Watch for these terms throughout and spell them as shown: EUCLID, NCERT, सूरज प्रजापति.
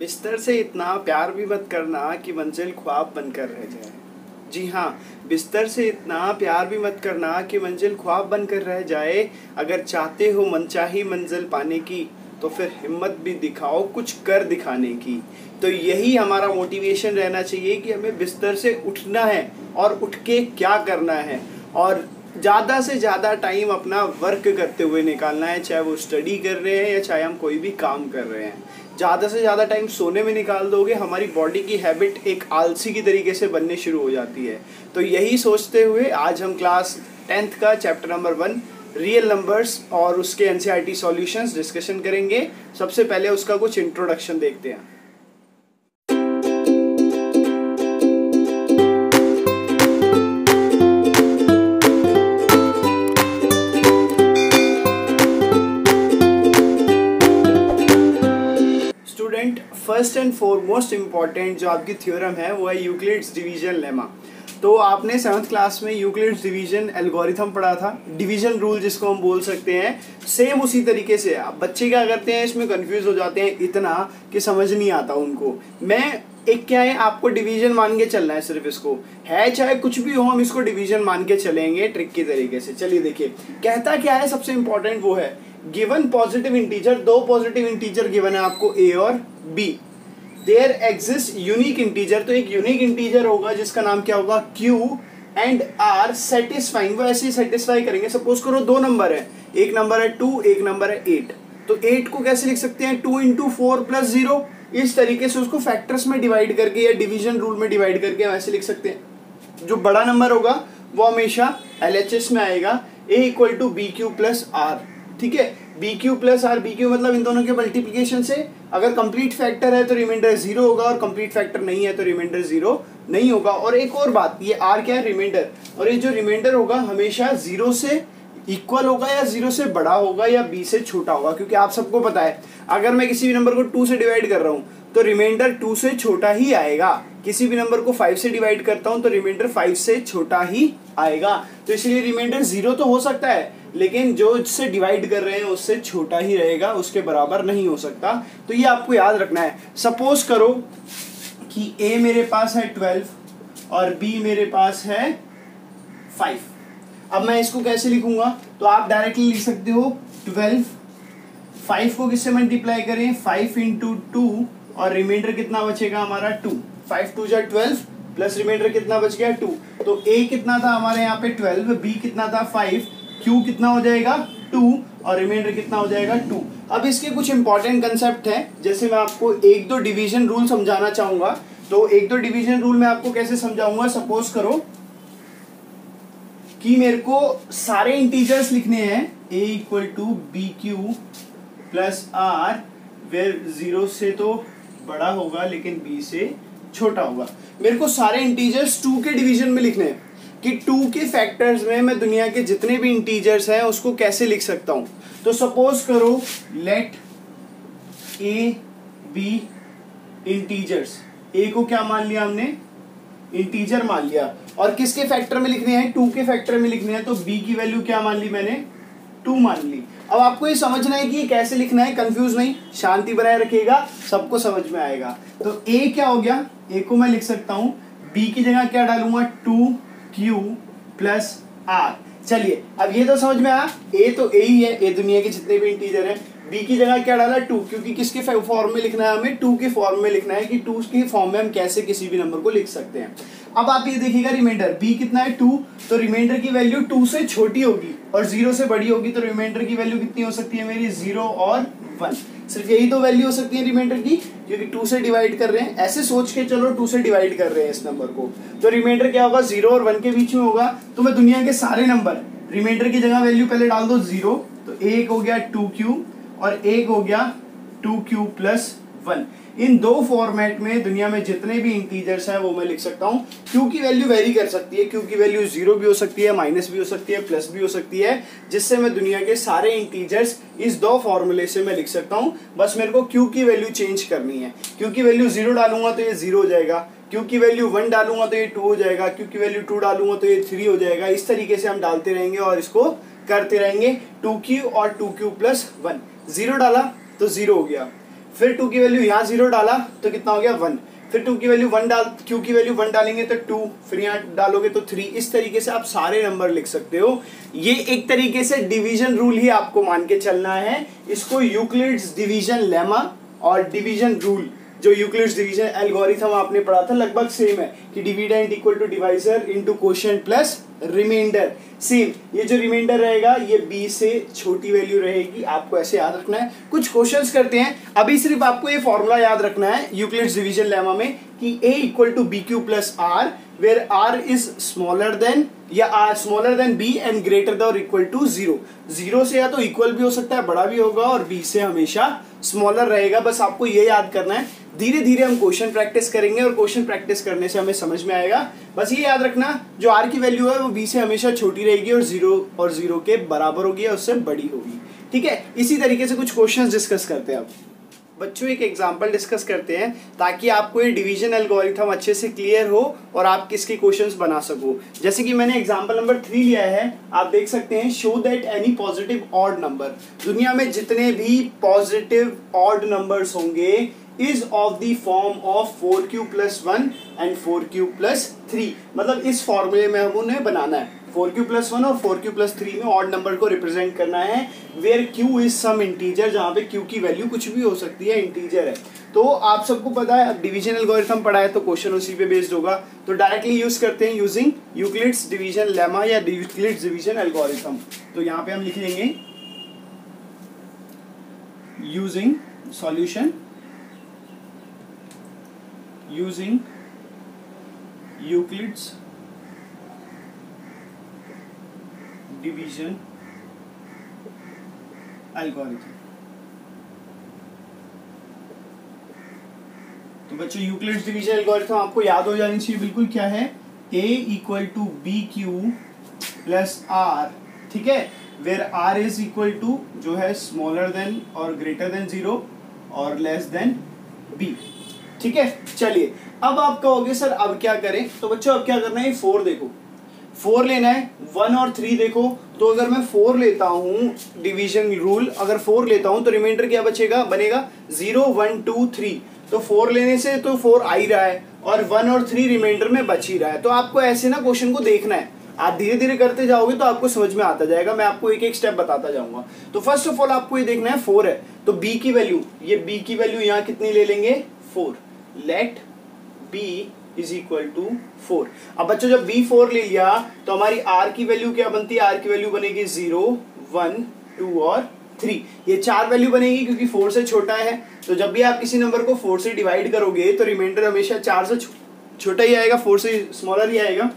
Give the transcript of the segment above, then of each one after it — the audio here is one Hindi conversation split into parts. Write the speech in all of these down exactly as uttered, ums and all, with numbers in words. बिस्तर से इतना प्यार भी मत करना कि मंजिल ख्वाब बनकर रह जाए। जी हाँ, बिस्तर से इतना प्यार भी मत करना कि मंजिल ख्वाब बनकर रह जाए। अगर चाहते हो मनचाही मंजिल पाने की तो फिर हिम्मत भी दिखाओ कुछ कर दिखाने की। तो यही हमारा मोटिवेशन रहना चाहिए कि हमें बिस्तर से उठना है और उठ के क्या करना है, और ज़्यादा से ज़्यादा टाइम अपना वर्क करते हुए निकालना है, चाहे वो स्टडी कर रहे हैं या चाहे हम कोई भी काम कर रहे हैं। ज़्यादा से ज़्यादा टाइम सोने में निकाल दोगे, हमारी बॉडी की हैबिट एक आलसी की तरीके से बनने शुरू हो जाती है। तो यही सोचते हुए आज हम क्लास टेंथ का chapter number one real numbers और उसके एनसीईआरटी सॉल्यूशंस डिस्कशन करेंगे। सबसे पहले उसका कुछ इंट्रोडक्शन देखते हैं। Student, first and foremost important जो आपकी थ्योरम है वो है यूक्लिड्स डिवीजन लेमा। तो आपने सेवन्थ क्लास में यूक्लिड्स डिवीजन एल्गोरिथम पढ़ा था, डिवीजन रूल जिसको हम बोल सकते हैं। सेम उसी तरीके से आप बच्चे क्या करते हैं, इसमें कंफ्यूज हो जाते हैं इतना कि समझ नहीं आता उनको। मैं एक क्या है, आपको डिवीजन मान के चलना है सिर्फ, इसको है चाहे कुछ भी हो, हम इसको डिवीजन मान के चलेंगे ट्रिक के तरीके से। चलिए देखिए कहता क्या है, सबसे इंपॉर्टेंट वो है गिवन पॉजिटिव इंटीजर, दो पॉजिटिव इंटीजर गिवन है आपको ए और B. There exist unique integer, तो एक यूनिक इंटीजर होगा जिसका नाम क्या होगा क्यू एंड आर सेटिस्फाइंग, वो ऐसे ही सेटिस्फाई करेंगे। सपोज करो दो नंबर है, एक नंबर है टू, एक नंबर है एट। तो एट को कैसे लिख सकते हैं, two into four plus zero, इस तरीके से उसको फैक्टर्स में डिवाइड करके या डिवीजन रूल में डिवाइड करके हम ऐसे लिख सकते हैं। जो बड़ा नंबर होगा वो हमेशा एल एच एस में आएगा, A equal to B Q plus are. ठीक है, B Q plus R, B Q मतलब इन दोनों के मल्टीप्लिकेशन से। अगर कंप्लीट फैक्टर है तो रिमाइंडर जीरो होगा, और कंप्लीट फैक्टर नहीं है तो रिमाइंडर जीरो नहीं होगा। और एक और बात, ये आर क्या है, रिमाइंडर, और ये जो रिमाइंडर होगा हमेशा जीरो से इक्वल होगा या जीरो से बड़ा होगा या बी से छोटा होगा। क्योंकि आप सबको पता है अगर मैं किसी भी नंबर को टू से डिवाइड कर रहा हूँ तो रिमाइंडर टू से छोटा ही आएगा, किसी भी नंबर को फाइव से डिवाइड करता हूँ तो रिमाइंडर फाइव से छोटा ही आएगा। तो इसलिए रिमाइंडर जीरो तो हो सकता है लेकिन जो इससे डिवाइड कर रहे हैं उससे छोटा ही रहेगा, उसके बराबर नहीं हो सकता। तो ये आपको याद रखना है। सपोज करो कि ए मेरे पास है ट्वेल्व और बी मेरे पास है फाइव। अब मैं इसको कैसे लिखूंगा, तो आप डायरेक्टली लिख सकते हो ट्वेल्व, फाइव को किससे मल्टीप्लाई करें, फाइव इंटू टू, और रिमाइंडर कितना बचेगा हमारा टू, फाइव टू या ट्वेल्व प्लस रिमाइंडर कितना बच गया टू। तो ए कितना था हमारे यहाँ पे ट्वेल्व, बी कितना था फाइव, क्यू कितना हो जाएगा टू और रिमाइंडर कितना हो जाएगा टू। अब इसके कुछ इंपॉर्टेंट कंसेप्ट हैं, जैसे मैं आपको एक दो डिवीजन रूल समझाना चाहूँगा। तो एक दो डिवीजन रूल मैं आपको कैसे समझाऊंगा, सपोज करो कि मेरे को सारे इंटीजर्स लिखने हैं a equal to B Q plus R, where zero से तो बड़ा होगा लेकिन b से छोटा होगा। मेरे को सारे इंटीजर्स टू के डिवीजन में लिखने हैं कि टू के फैक्टर्स में मैं दुनिया के जितने भी इंटीजर्स हैं उसको कैसे लिख सकता हूं। तो सपोज करो let a b integers, a को क्या मान लिया हमने, इंटीजर मान लिया, और किसके फैक्टर में लिखने हैं, टू के फैक्टर में लिखने हैं। तो b की वैल्यू क्या मान ली मैंने, टू मान ली। अब आपको ये समझना है कि ये कैसे लिखना है, कंफ्यूज नहीं, शांति बनाए रखिएगा, सबको समझ में आएगा। तो a क्या हो गया, a को मैं लिख सकता हूँ, b की जगह क्या डालूंगा, टू क्यू प्लस आर। चलिए अब ये तो समझ में आया, a तो a ही है, a दुनिया के जितने भी इंटीजर हैं। b की जगह क्या डाला, टू, क्योंकि किसके फॉर्म में लिखना है, हमें टू के फॉर्म में लिखना है कि टू के फॉर्म में हम कैसे किसी भी नंबर को लिख सकते हैं। अब आप ये देखिएगा रिमाइंडर, b कितना है टू, तो रिमाइंडर की वैल्यू टू से छोटी होगी और जीरो से बड़ी होगी। तो रिमाइंडर की वैल्यू कितनी हो सकती है मेरी, जीरो और वन, सिर्फ यही दो तो वैल्यू हो सकती है रिमाइंडर की, क्योंकि टू से डिवाइड कर रहे हैं। ऐसे सोच के चलो टू से डिवाइड कर रहे हैं इस नंबर को, तो रिमाइंडर क्या होगा, जीरो और वन के बीच में होगा। तो मैं दुनिया के सारे नंबर रिमाइंडर की जगह वैल्यू पहले डाल दो जीरो, तो एक हो गया टू क्यू और एक हो गया टू क्यू प्लस वन। इन दो फॉर्मेट में दुनिया में जितने भी इंटीजर्स हैं वो मैं लिख सकता हूँ। क्यू की वैल्यू वेरी कर सकती है, क्यू की वैल्यू जीरो भी हो सकती है, माइनस भी हो सकती है, प्लस भी हो सकती है, जिससे मैं दुनिया के सारे इंटीजर्स इस दो फॉर्मूले से मैं लिख सकता हूँ। बस मेरे को क्यू की वैल्यू चेंज करनी है, क्यू की वैल्यू जीरो डालूंगा तो ये जीरो हो जाएगा, क्यू की वैल्यू वन डालूंगा तो ये टू हो जाएगा, क्यू की वैल्यू टू डालूंगा तो ये थ्री हो जाएगा। इस तरीके से हम डालते रहेंगे और इसको करते रहेंगे, टू क्यू और two Q plus one, zero डाला तो जीरो हो गया, फिर टू की वैल्यू यहाँ जीरो डाला तो कितना हो गया वन, फिर टू की वैल्यू वन डाल क्यू की वैल्यू वन डालेंगे तो टू, फिर यहाँ डालोगे तो थ्री। इस तरीके से आप सारे नंबर लिख सकते हो। ये एक तरीके से डिवीजन रूल ही आपको मान के चलना है। इसको यूक्लिड्स डिवीजन लेमा और डिवीजन रूल, जो यूक्लिड्स डिवीजन एल्गोरिथम आपने पढ़ा था, लगभग सेम है कि dividend equal to divisor into quotient plus remainder. Same ये जो रिमाइंडर रहेगा ये बी से छोटी वैल्यू रहेगी, आपको ऐसे याद रखना है। कुछ क्वेश्चंस करते हैं, अभी सिर्फ आपको ये फॉर्मूला याद रखना है यूक्लिड्स डिवीजन लेमा में कि a equal to B Q plus r where r is smaller than या r smaller than b and greater than और इक्वल टू जीरो। जीरो से या तो इक्वल भी हो सकता है, बड़ा भी होगा, और बी से हमेशा स्मॉलर रहेगा। बस आपको ये याद करना है। धीरे धीरे हम क्वेश्चन प्रैक्टिस करेंगे और क्वेश्चन प्रैक्टिस करने से हमें समझ में आएगा। बस ये याद रखना, जो आर की वैल्यू है वो बी से हमेशा छोटी रहेगी और जीरो और जीरो के बराबर होगी या उससे बड़ी होगी। ठीक है, इसी तरीके से कुछ क्वेश्चंस डिस्कस करते हैं। अब बच्चों एक एग्जाम्पल डिस्कस करते हैं ताकि आपको ये डिवीजन एल्गोरिथम अच्छे से क्लियर हो और आप किसके क्वेश्चंस बना सको। जैसे कि मैंने एग्जाम्पल नंबर थ्री लिया है, आप देख सकते हैं show that any positive odd number. दुनिया में जितने भी पॉजिटिव ऑड नंबर्स होंगे is of the form of four q plus one and four q plus three. मतलब इस फॉर्मूले में हम उन्हें बनाना है। फोर क्यू प्लस वन और फोर क्यू प्लस थ्री में ऑड नंबर को रिप्रेजेंट करना है where q is some integer, जहाँ पे क्यू की वैल्यू कुछ भी हो सकती है, इंटीजर है। तो आप सबको पता है, अब डिवीजन एल्गोरिथम पढ़ा है तो क्वेश्चन उसी पे बेस्ड होगा। तो डायरेक्टली यूज करते हैं यूजिंग यूक्लिड्स डिवीजन लेमा या यूक्लिड्स डिवीजन एल्गोरिथम। तो यहाँ पे हम लिख लेंगे using solution using Euclid's division algorithm। तो बच्चों Euclid's division algorithm आपको याद हो जानी चाहिए बिल्कुल क्या है, a equal to B Q plus are. ठीक है, where r is equal to जो है स्मॉलर देन और ग्रेटर देन जीरो और लेस देन b। ठीक है, चलिए अब आप कहोगे सर अब क्या करें। तो बच्चों अब क्या करना है, फोर देखो, फोर लेना है, वन और थ्री देखो। तो अगर मैं फोर लेता हूँ, डिवीजन रूल, अगर फोर लेता हूँ तो रिमाइंडर क्या बचेगा, बनेगा जीरो वन टू थ्री। तो फोर लेने से तो फोर आ ही रहा है और वन और थ्री रिमाइंडर में बच ही रहा है। तो आपको ऐसे ना क्वेश्चन को देखना है, आप धीरे धीरे करते जाओगे तो आपको समझ में आता जाएगा। मैं आपको एक एक स्टेप बताता जाऊंगा। तो फर्स्ट ऑफ ऑल आपको ये देखना है फोर है तो बी की वैल्यू, ये बी की वैल्यू यहाँ कितनी ले लेंगे, four. Let b is equal to four. अब बच्चों जब b फोर ले लिया तो हमारी r की वैल्यू क्या बनती है, r की वैल्यू बनेगी जीरो वन टू और थ्री। ये चार वैल्यू बनेगी क्योंकि फोर से छोटा है। तो जब भी आप किसी नंबर को फोर से डिवाइड करोगे तो रिमाइंडर हमेशा चार से छोटा ही आएगा, फोर से स्मॉलर ही आएगा।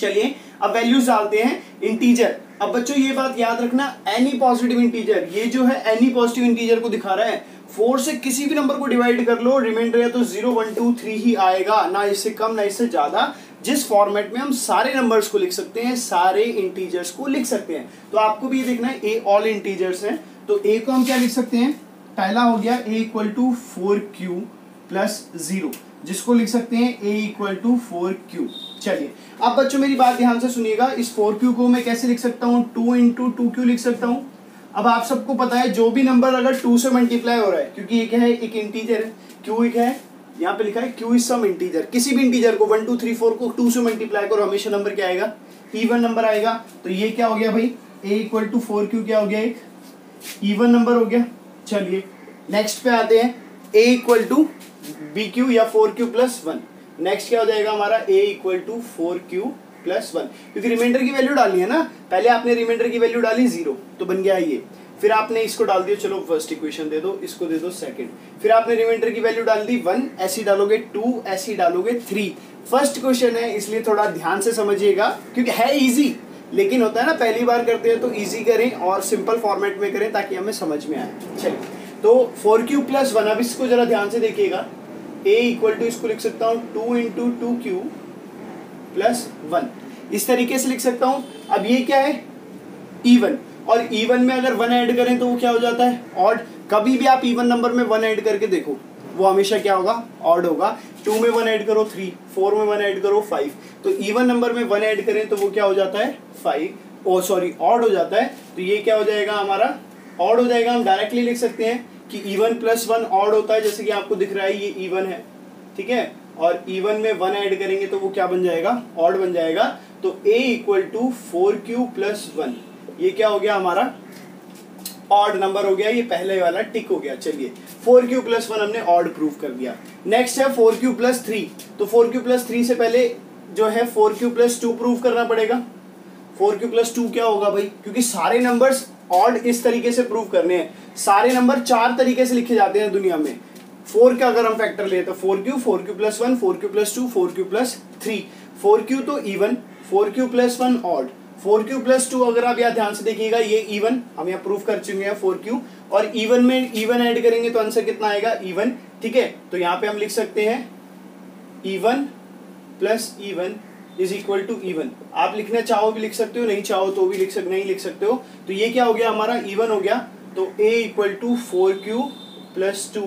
चलिए अब वैल्यूज डालते हैं इंटीजर। अब बच्चों ये बात याद रखना, एनी पॉजिटिव इंटीजर, ये जो है एनी पॉजिटिव इंटीजर को दिखा रहा है। फोर से किसी भी नंबर को डिवाइड कर लो, रिमाइंडर या तो जीरो वन टू थ्री ही आएगा, ना इससे कम ना इससे ज्यादा। जिस फॉर्मेट में हम सारे नंबर्स को लिख सकते हैं, सारे इंटीजर्स को लिख सकते हैं। तो आपको भी ये देखना है ए ऑल इंटीजर्स हैं। तो ए को हम क्या लिख सकते हैं, पहला हो गया a equal to four q plus zero, जिसको लिख सकते हैं a equal to four q. चलिए अब बच्चों मेरी बात ध्यान से सुनिएगा, इस फोर क्यू को मैं कैसे लिख सकता हूँ, टू इंटू टू क्यू लिख सकता हूँ। अब आप सबको पता है जो भी नंबर अगर टू से मल्टीप्लाई हो रहा है, क्योंकि ये क्या है, एक इंटीजर है, क्यू एक है, यहाँ पे लिखा है क्यू इज सम इंटीजर। किसी भी इंटीजर को वन टू थ्री फोर को टू से मल्टीप्लाई करो, हमेशा नंबर क्या आएगा, ईवन नंबर आएगा। तो ये क्या हो गया भाई, a equal to four q क्या हो गया, एक ईवन नंबर हो गया। चलिए नेक्स्ट पे आते हैं, a equal to B q या four q plus one. Next क्या हो जाएगा हमारा, a equal to four q plus one, क्योंकि रिमाइंडर की वैल्यू डालनी है ना। पहले आपने रिमाइंडर की वैल्यू डाली जीरो तो बन गया ये, फिर आपने इसको डाल दिया, चलो फर्स्ट इक्वेशन दे दो, इसको दे दो सेकंड, फिर आपने रिमाइंडर की वैल्यू डाल दी वन, ऐसी डालोगे टू, ऐसी डालोगे थ्री। फर्स्ट क्वेश्चन है इसलिए थोड़ा ध्यान से समझिएगा, क्योंकि है ईजी, लेकिन होता है ना पहली बार करते हैं तो ईजी करें और सिंपल फॉर्मेट में करें ताकि हमें समझ में आए। चलिए तो फोर क्यू प्लस वन, अब इसको जरा ध्यान से देखिएगा, a इक्वल टू इसको लिख सकता हूँ two into two Q plus one, इस तरीके से लिख सकता हूँ। अब ये क्या है, इवन, और इवन में अगर वन ऐड करें तो वो क्या हो जाता है, ऑड। कभी भी आप इवन नंबर में वन ऐड करके देखो, वो हमेशा क्या होगा, ऑड होगा। टू में वन ऐड करो थ्री, फोर में वन ऐड करो फाइव, तो इवन नंबर में वन ऐड करें तो वो क्या हो जाता है, फाइव, ओ सॉरी ऑड हो जाता है। तो ये क्या हो जाएगा हमारा, ऑड हो जाएगा। हम डायरेक्टली लिख सकते हैं कि इवन प्लस वन ऑड होता है, जैसे कि आपको दिख रहा है ये इवन है, ठीक है, और इवन में वन ऐड करेंगे तो वो क्या बन जाएगा, ऑड बन जाएगा। तो a equal to four q plus one, ये क्या हो गया हमारा ऑड नंबर हो गया, ये पहले वाला टिक हो गया। चलिए फोर क्यू प्लस वन हमने ऑड प्रूव कर दिया। नेक्स्ट है फोर क्यू प्लस थ्री, तो फोर क्यू प्लस थ्री से पहले जो है four q plus two prove करना पड़ेगा। फोर क्यू प्लस टू क्या होगा भाई, क्योंकि सारे नंबर्स ऑड इस तरीके से प्रूव करने हैं, सारे नंबर चार तरीके से लिखे जाते हैं दुनिया में। फोर का अगर हम फैक्टर ले तो four q, four q plus one, four q plus two, four q plus three, four q तो even, four q plus one odd, four q plus two अगर आप यहाँ ध्यान से देखिएगा ये इवन, हम यहाँ प्रूफ कर चुके हैं फोर क्यू, और इवन में इवन ऐड करेंगे तो आंसर कितना आएगा, इवन, ठीक है। तो यहाँ पे हम लिख सकते हैं even plus even is equal to even, आप लिखना चाहो भी लिख सकते हो, नहीं चाहो तो भी लिख सकते, नहीं लिख सकते हो। तो ये क्या हो गया हमारा, इवन हो गया। तो a equal to four q plus two,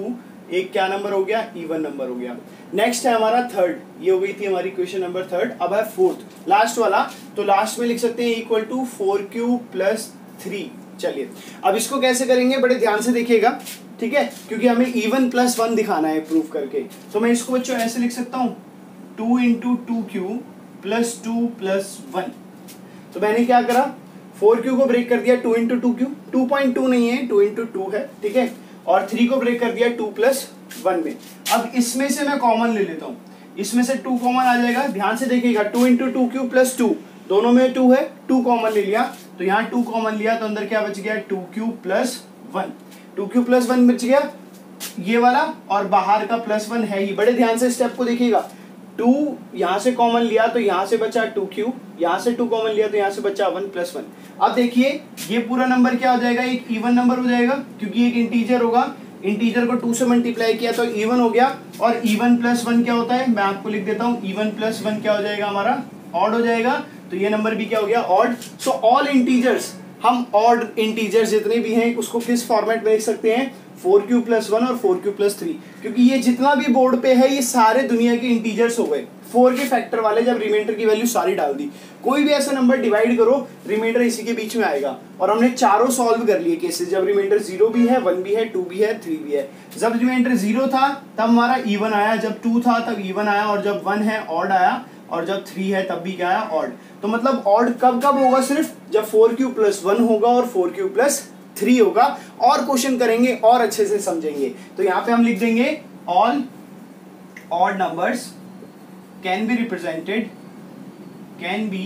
एक क्या नंबर हो गया, इवन नंबर हो गया। नेक्स्ट है हमारा थर्ड, ये हो गई थी हमारी क्वेश्चन नंबर थर्ड। अब है फोर्थ, लास्ट वाला, तो लास्ट में लिख सकते हैं equal to four q plus three. चलिए अब इसको कैसे करेंगे, बड़े ध्यान से देखिएगा, ठीक है, क्योंकि हमें इवन प्लस वन दिखाना है प्रूफ करके। तो मैं इसको बच्चों ऐसे लिख सकता हूँ, two into two Q plus two plus one. तो मैंने क्या करा, फोर क्यू को ब्रेक कर दिया two into two q, two point two नहीं है, टू इंटू टू है, ठीक है, और थ्री को ब्रेक कर दिया टू प्लस वन में। अब इसमें से मैं कॉमन ले लेता हूँ, इसमें से टू कॉमन आ जाएगा, ध्यान से देखिएगा, two into two Q plus two, दोनों में टू है, टू कॉमन ले लिया, तो यहाँ टू कॉमन लिया तो अंदर क्या बच गया, two Q plus one, two Q plus one बच गया ये वाला, और बाहर का प्लस वन है ही। बड़े ध्यान से स्टेप को देखिएगा, टू यहाँ से कॉमन लिया तो यहाँ से बचा टू क्यू, यहाँ से टू कॉमन लिया तो यहाँ से बचा वन प्लस वन। अब देखिए ये पूरा नंबर क्या हो जाएगा, एक इवन नंबर हो जाएगा, क्योंकि एक इंटीजर होगा, इंटीजर को टू से मल्टीप्लाई किया तो इवन हो गया, और इवन प्लस वन क्या होता है, मैं आपको लिख देता हूँ, इवन प्लस वन क्या हो जाएगा हमारा, ऑड हो जाएगा, तो ये नंबर भी क्या हो गया, ऑड। सो ऑल इंटीजर्स, हम ऑड इंटीजर्स जितने भी हैं उसको किस फॉर्मेट में लिख सकते हैं, फोर क्यू प्लस वन और फोर क्यू प्लस थ्री, क्योंकि ये जितना भी बोर्ड पे है ये सारे दुनिया के इंटीजर्स हो गए। फोर के फैक्टर वाले जब रिमाइंडर की वैल्यू सारी डाल दी, कोई भी ऐसा नंबर डिवाइड करो रिमाइंडर इसी के बीच में आएगा, और हमने चारों सॉल्व कर लिए केसेस, जब रिमाइंडर जीरो भी है, वन भी है, टू भी है, थ्री भी है। जब रिमाइंडर जीरो था तब हमारा इवन आया, जब टू था तब इवन आया, और जब वन है ऑड आया, और जब थ्री है तब भी क्या आया, ऑड। तो मतलब ऑड कब कब होगा, सिर्फ जब फोर क्यू प्लस वन होगा और फोर क्यू प्लस थ्री होगा, और क्वेश्चन करेंगे और अच्छे से समझेंगे। तो यहाँ पे हम लिख देंगे all odd numbers can be represented, can be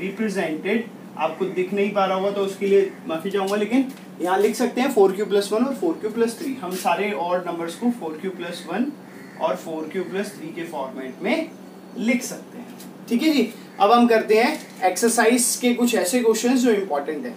represented, आपको दिख नहीं पा रहा होगा तो उसके लिए माफी चाहूंगा, लेकिन यहाँ लिख सकते हैं फोर क्यू प्लस वन और फोर क्यू प्लस थ्री, हम सारे ऑड नंबर्स को फोर क्यू प्लस वन और फोर क्यू प्लस थ्री के फॉर्मेट में लिख सकते हैं, ठीक है जी। अब हम करते हैं एक्सरसाइज के कुछ ऐसे क्वेश्चन जो इंपॉर्टेंट है।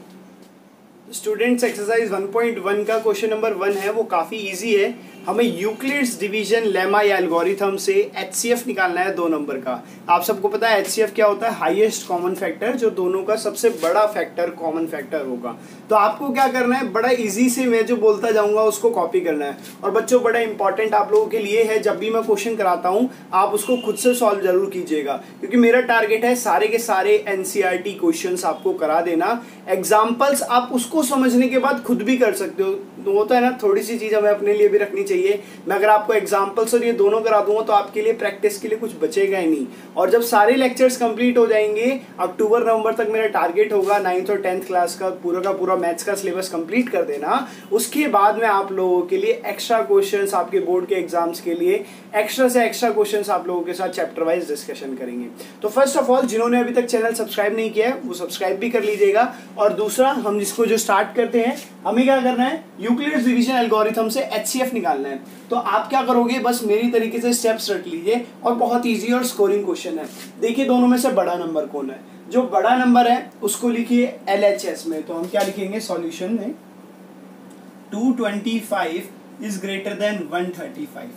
Students exercise one point one का क्वेश्चन नंबर वन है, वो काफ़ी इजी है, हमें यूक्लिड्स डिवीजन लेमा या एल्गोरिथम से एचसीएफ निकालना है दो नंबर का। आप सबको पता है एचसीएफ क्या होता है, हाईएस्ट कॉमन फैक्टर, जो दोनों का सबसे बड़ा फैक्टर कॉमन फैक्टर होगा। तो आपको क्या करना है, बड़ा इजी से मैं जो बोलता जाऊँगा उसको कॉपी करना है, और बच्चों बड़ा इंपॉर्टेंट आप लोगों के लिए है, जब भी मैं क्वेश्चन कराता हूँ आप उसको खुद से सॉल्व जरूर कीजिएगा, क्योंकि मेरा टारगेट है सारे के सारे एनसीईआरटी क्वेश्चंस आपको करा देना। एग्जाम्पल्स आप उसको समझने के बाद खुद भी कर सकते हो, तो होता है ना थोड़ी सी चीज हमें अपने लिए भी रखनी चाहिए। मैं अगर आपको एग्जांपल्स और ये दोनों करा दूंगा तो आपके लिए प्रैक्टिस के लिए कुछ बचेगा ही नहीं। और जब सारे लेक्चर्स कंप्लीट हो जाएंगे, अक्टूबर नवंबर तक मेरा टारगेट होगा नाइन्थ और टेंथ क्लास का पूरा का पूरा मैथ्स का सिलेबस कंप्लीट कर देना। उसके बाद में आप लोगों के लिए एक्स्ट्रा क्वेश्चन, आपके बोर्ड के एग्जाम्स के लिए एक्स्ट्रा से एक्स्ट्रा क्वेश्चन आप लोगों के साथ चैप्टर वाइज डिस्कशन करेंगे। तो फर्स्ट ऑफ ऑल, जिन्होंने अभी तक चैनल सब्सक्राइब नहीं किया है वो सब्सक्राइब भी कर लीजिएगा। और दूसरा, हम जिसको जो स्टार्ट करते हैं, हमें क्या करना है, यूक्लिड्स डिवीजन एल्गोरिथम से एचसीएफ निकालना है। तो आप क्या करोगे, बस मेरी तरीके से स्टेप्स रट लीजिए, और बहुत इजी और स्कोरिंग क्वेश्चन है। देखिए दोनों में से बड़ा नंबर कौन है, जो बड़ा नंबर है उसको लिखिए एलएचएस में। तो हम क्या लिखेंगे सॉल्यूशन में, two twenty five is greater than one thirty five,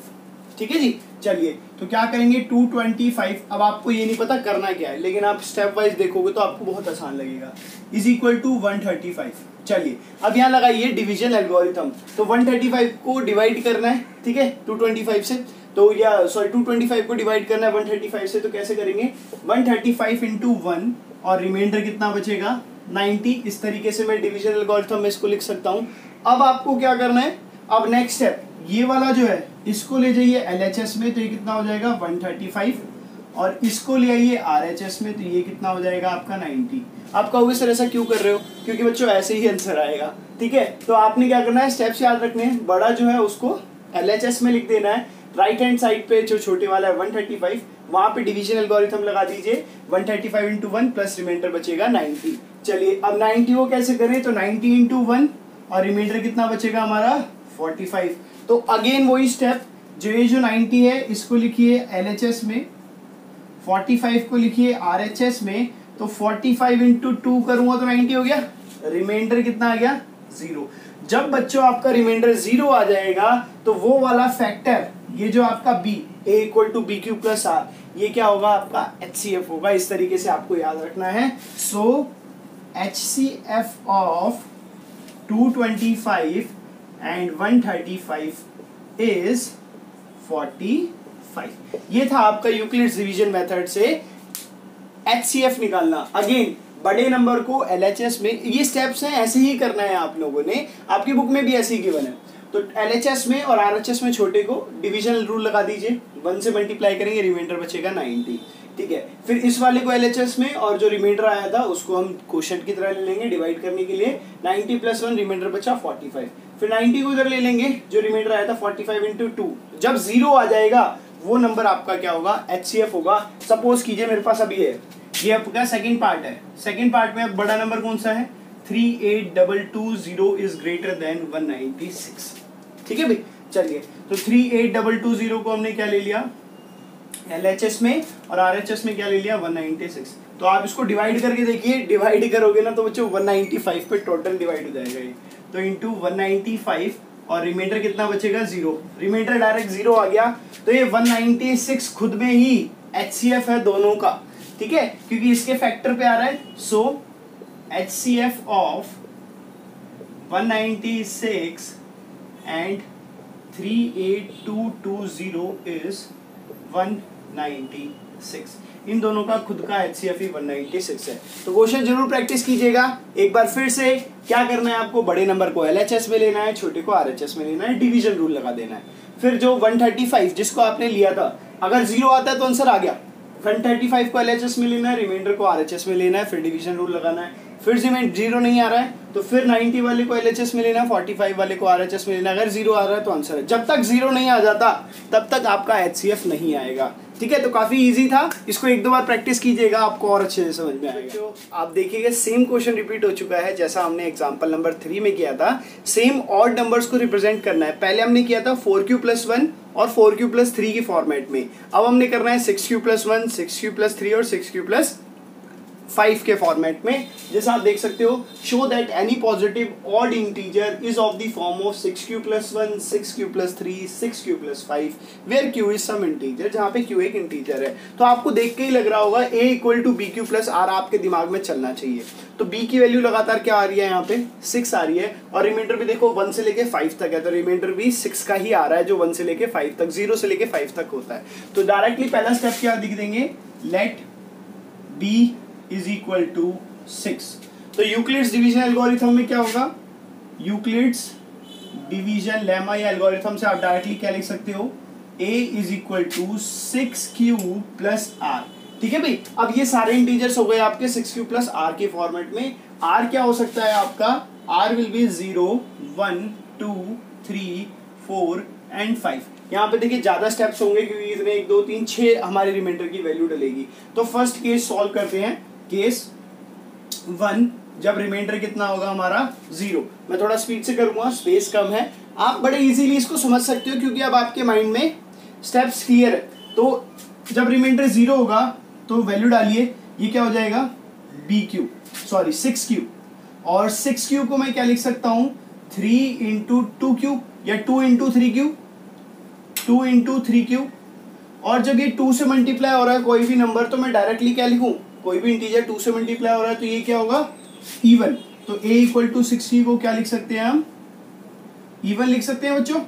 ठीक है जी। चलिए तो क्या करेंगे, टू ट्वेंटी फाइव, अब आपको ये नहीं पता करना क्या है, लेकिन आप स्टेप वाइज देखोगे तो आपको बहुत आसान लगेगा, is equal to one thirty five. चलिए अब यहाँ लगाइए डिवीजन एल्गोरिथम, तो वन थर्टी फाइव को डिवाइड करना है, ठीक है, टू ट्वेंटी फाइव से, तो या सॉरी टू ट्वेंटी फाइव को डिवाइड करना है वन थर्टी फाइव से। तो कैसे करेंगे, one thirty five into one और रिमाइंडर कितना बचेगा, नाइन्टी। इस तरीके से मैं डिवीजन एल्गोरिथम में इसको लिख सकता हूँ। अब आपको क्या करना है, अब नेक्स्ट स्टेप ये वाला जो है इसको ले जाइए एलएचएस में, तो ये कितना हो जाएगा एक सौ पैंतीस, और इसको ले आइए आरएचएस में, तो ये कितना हो जाएगा आपका नब्बे। आप कहोगे सर ऐसा क्यों कर रहे हो? क्योंकि बच्चों ऐसे ही आंसर आएगा। ठीक है, तो आपने क्या करना है, स्टेप्स याद रखने हैं। बड़ा जो है उसको एलएचएस में लिख देना है, राइट हैंड साइड पे जो छोटे वाला है एक सौ पैंतीस वहां पे डिवीजन एल्गोरिथम लगा दीजिए, एक सौ पैंतीस इनटू वन प्लस रिमाइंडर बचेगा नब्बे। चलिए अब नब्बे को कैसे करें, तो नब्बे इनटू वन और रिमाइंडर कितना बचेगा हमारा पैंतालीस। तो अगेन वही स्टेप, जो ये जो नब्बे है इसको लिखिए एलएचएस में, पैंतालीस को लिखिए आरएचएस में, तो पैंतालीस इंटू टू करूंगा तो नब्बे हो गया, रिमाइंडर कितना आ गया जीरो। जब बच्चों आपका रिमाइंडर जीरो आ जाएगा तो वो वाला फैक्टर, ये जो आपका b a equal to B Q plus r, ये क्या होगा आपका एच सी एफ होगा। इस तरीके से आपको याद रखना है। So H C F of two twenty five and one thirty five is forty five. ये था आपका यूक्लिड डिवीजन मेथड से एच सी एफ निकालना। अगेन बड़े नंबर को एलएचएस में, ये स्टेप्स हैं ऐसे ही करना है आप लोगों ने, आपकी बुक में भी ऐसे ही गिवन है। तो एलएचएस में और आरएचएस में छोटे को डिविजनल रूल लगा दीजिए, वन से मल्टीप्लाई करेंगे रिमाइंडर बचेगा नब्बे। ठीक है, फिर इस वाले को एलएचएस में और जो रिमाइंडर आया था उसको हम क्वोशंट की तरह ले लेंगे डिवाइड करने के लिए, नब्बे प्लस वन रिमाइंडर बचा पैंतालीस। फिर नब्बे को इधर ले लेंगे, जो रिमाइंडर आया था पैंतालीस इंटू टू, जब जीरो आ जाएगा वो नंबर आपका क्या होगा, एचसीएफ होगा। सपोज कीजिए मेरे पास अभी है, ये आपका सेकंड पार्ट है, सेकंड पार्ट में अब बड़ा नंबर कौन सा है, three eight double two zero is greater than one ninety six. ठीक है भाई, चलिए तो three eight double two zero को हमने क्या ले लिया एलएचएस में और आरएचएस में क्या ले लिया वन नाइन्टी सिक्स। तो आप इसको डिवाइड करके देखिए, डिवाइड करोगे ना तो बच्चों वन नाइन्टी फाइव पे टोटल डिवाइड हो जाएगा ये, तो इंटू वन नाइन्टी फाइव और रिमाइंडर कितना बचेगा जीरो, रिमाइंडर डायरेक्ट जीरो आ गया। तो ये वन नाइन्टी सिक्स खुद में ही एचसीएफ है दोनों का। ठीक है, क्योंकि इसके फैक्टर पे आ रहा है। So H C F of one ninety six and three eight two two zero is one ninety six. इन दोनों का खुद का एच सी एफ ही वन नाइन्टी सिक्स है। तो क्वेश्चन जरूर प्रैक्टिस कीजिएगा। एक बार फिर से क्या करना है आपको, बड़े नंबर को एलएचएस में लेना है, छोटे को आरएचएस में लेना है, डिवीजन रूल लगा देना है। फिर जो वन थर्टी फाइव जिसको आपने लिया था, अगर जीरो आता है तो आंसर आ गया। वन थर्टी फाइव को एलएचएस में लेना है, रिमाइंडर को आरएचएस में लेना है, फिर डिवीजन रूल लगाना है। फिर रिमाइंडर जीरो नहीं आ रहा है तो फिर नब्बे वाले को एलएचएस में लेना है, पैंतालीस वाले को आरएचएस में लेना है। अगर जीरो आ रहा है तो आंसर है। जब तक जीरो नहीं आ जाता तब तक आपका एचसीएफ नहीं आएगा। ठीक है, तो काफी इजी था, इसको एक दो बार प्रैक्टिस कीजिएगा, आपको और अच्छे से समझ में आएगा। तो आप देखिएगा सेम क्वेश्चन रिपीट हो चुका है, जैसा हमने एग्जांपल नंबर थ्री में किया था। सेम ऑड नंबर्स को रिप्रेजेंट करना है। पहले हमने किया था फोर क्यू प्लस वन और फोर क्यू प्लस थ्री की फॉर्मेट में, अब हमने करना है six q plus one, six q plus three और सिक्स क्यू प्लस फाइव के फॉर्मेट में। जैसा आप देख सकते हो, show that any positive odd integer is of the form of six q plus one, six q plus three, six q plus five, where q is some integer, जहाँ पे क्यू एक इंटीजर है। तो आपको देख के ही लग रहा होगा a equal to B Q plus r आपके दिमाग में चलना चाहिए। तो बी की वैल्यू लगातार क्या आ रही है, यहाँ पे सिक्स आ रही है, और रिमाइंडर भी देखो वन से लेके फाइव तक है, तो रिमाइंडर भी सिक्स का ही आ रहा है जो वन से लेके फाइव तक, जीरो से लेके फाइव तक होता है। तो डायरेक्टली पहला स्टेप क्या दिख देंगे, let b is equal to six. तो यूक्लिड्स डिवीजन एल्गोरिथम में क्या होगा, यूक्लिड्स डिवीजन लेमा या एल्गोरिथम से आप डायरेक्टली क्या लिख सकते हो, a is equal to six q plus are. ठीक है भाई, अब ये सारे इंटीजर्स हो गए आपके सिक्स क्यू प्लस आर के फॉर्मेट में। r क्या हो सकता है आपका, r will be zero, one, two, three, four and five. यहाँ पे देखिए ज्यादा स्टेप्स होंगे क्योंकि इसमें एक दो तीन छह हमारे रिमाइंडर की वैल्यू डलेगी। तो फर्स्ट केस सॉल्व करते हैं, केस वन, जब रिमाइंडर कितना होगा हमारा जीरो। मैं थोड़ा स्पीड से करूंगा, स्पेस कम है, आप बड़े इजीली इसको समझ सकते हो क्योंकि अब आपके माइंड में स्टेप्स क्लियर है। तो जब रिमाइंडर जीरो होगा तो वैल्यू डालिए, ये क्या हो जाएगा b q sorry six q, और सिक्स क्यू को मैं क्या लिख सकता हूँ, थ्री इंटू टू क्यू या two into three q, two into three q, और जब ये टू से मल्टीप्लाई हो रहा है कोई भी नंबर तो मैं डायरेक्टली क्या लिखूँ, कोई भी इंटीजर टू से मल्टीप्लाई हो रहा है तो ये क्या होगा इवन। तो a इक्वल टू सिक्सटी को क्या लिख सकते हैं हम, इवन लिख सकते हैं बच्चों,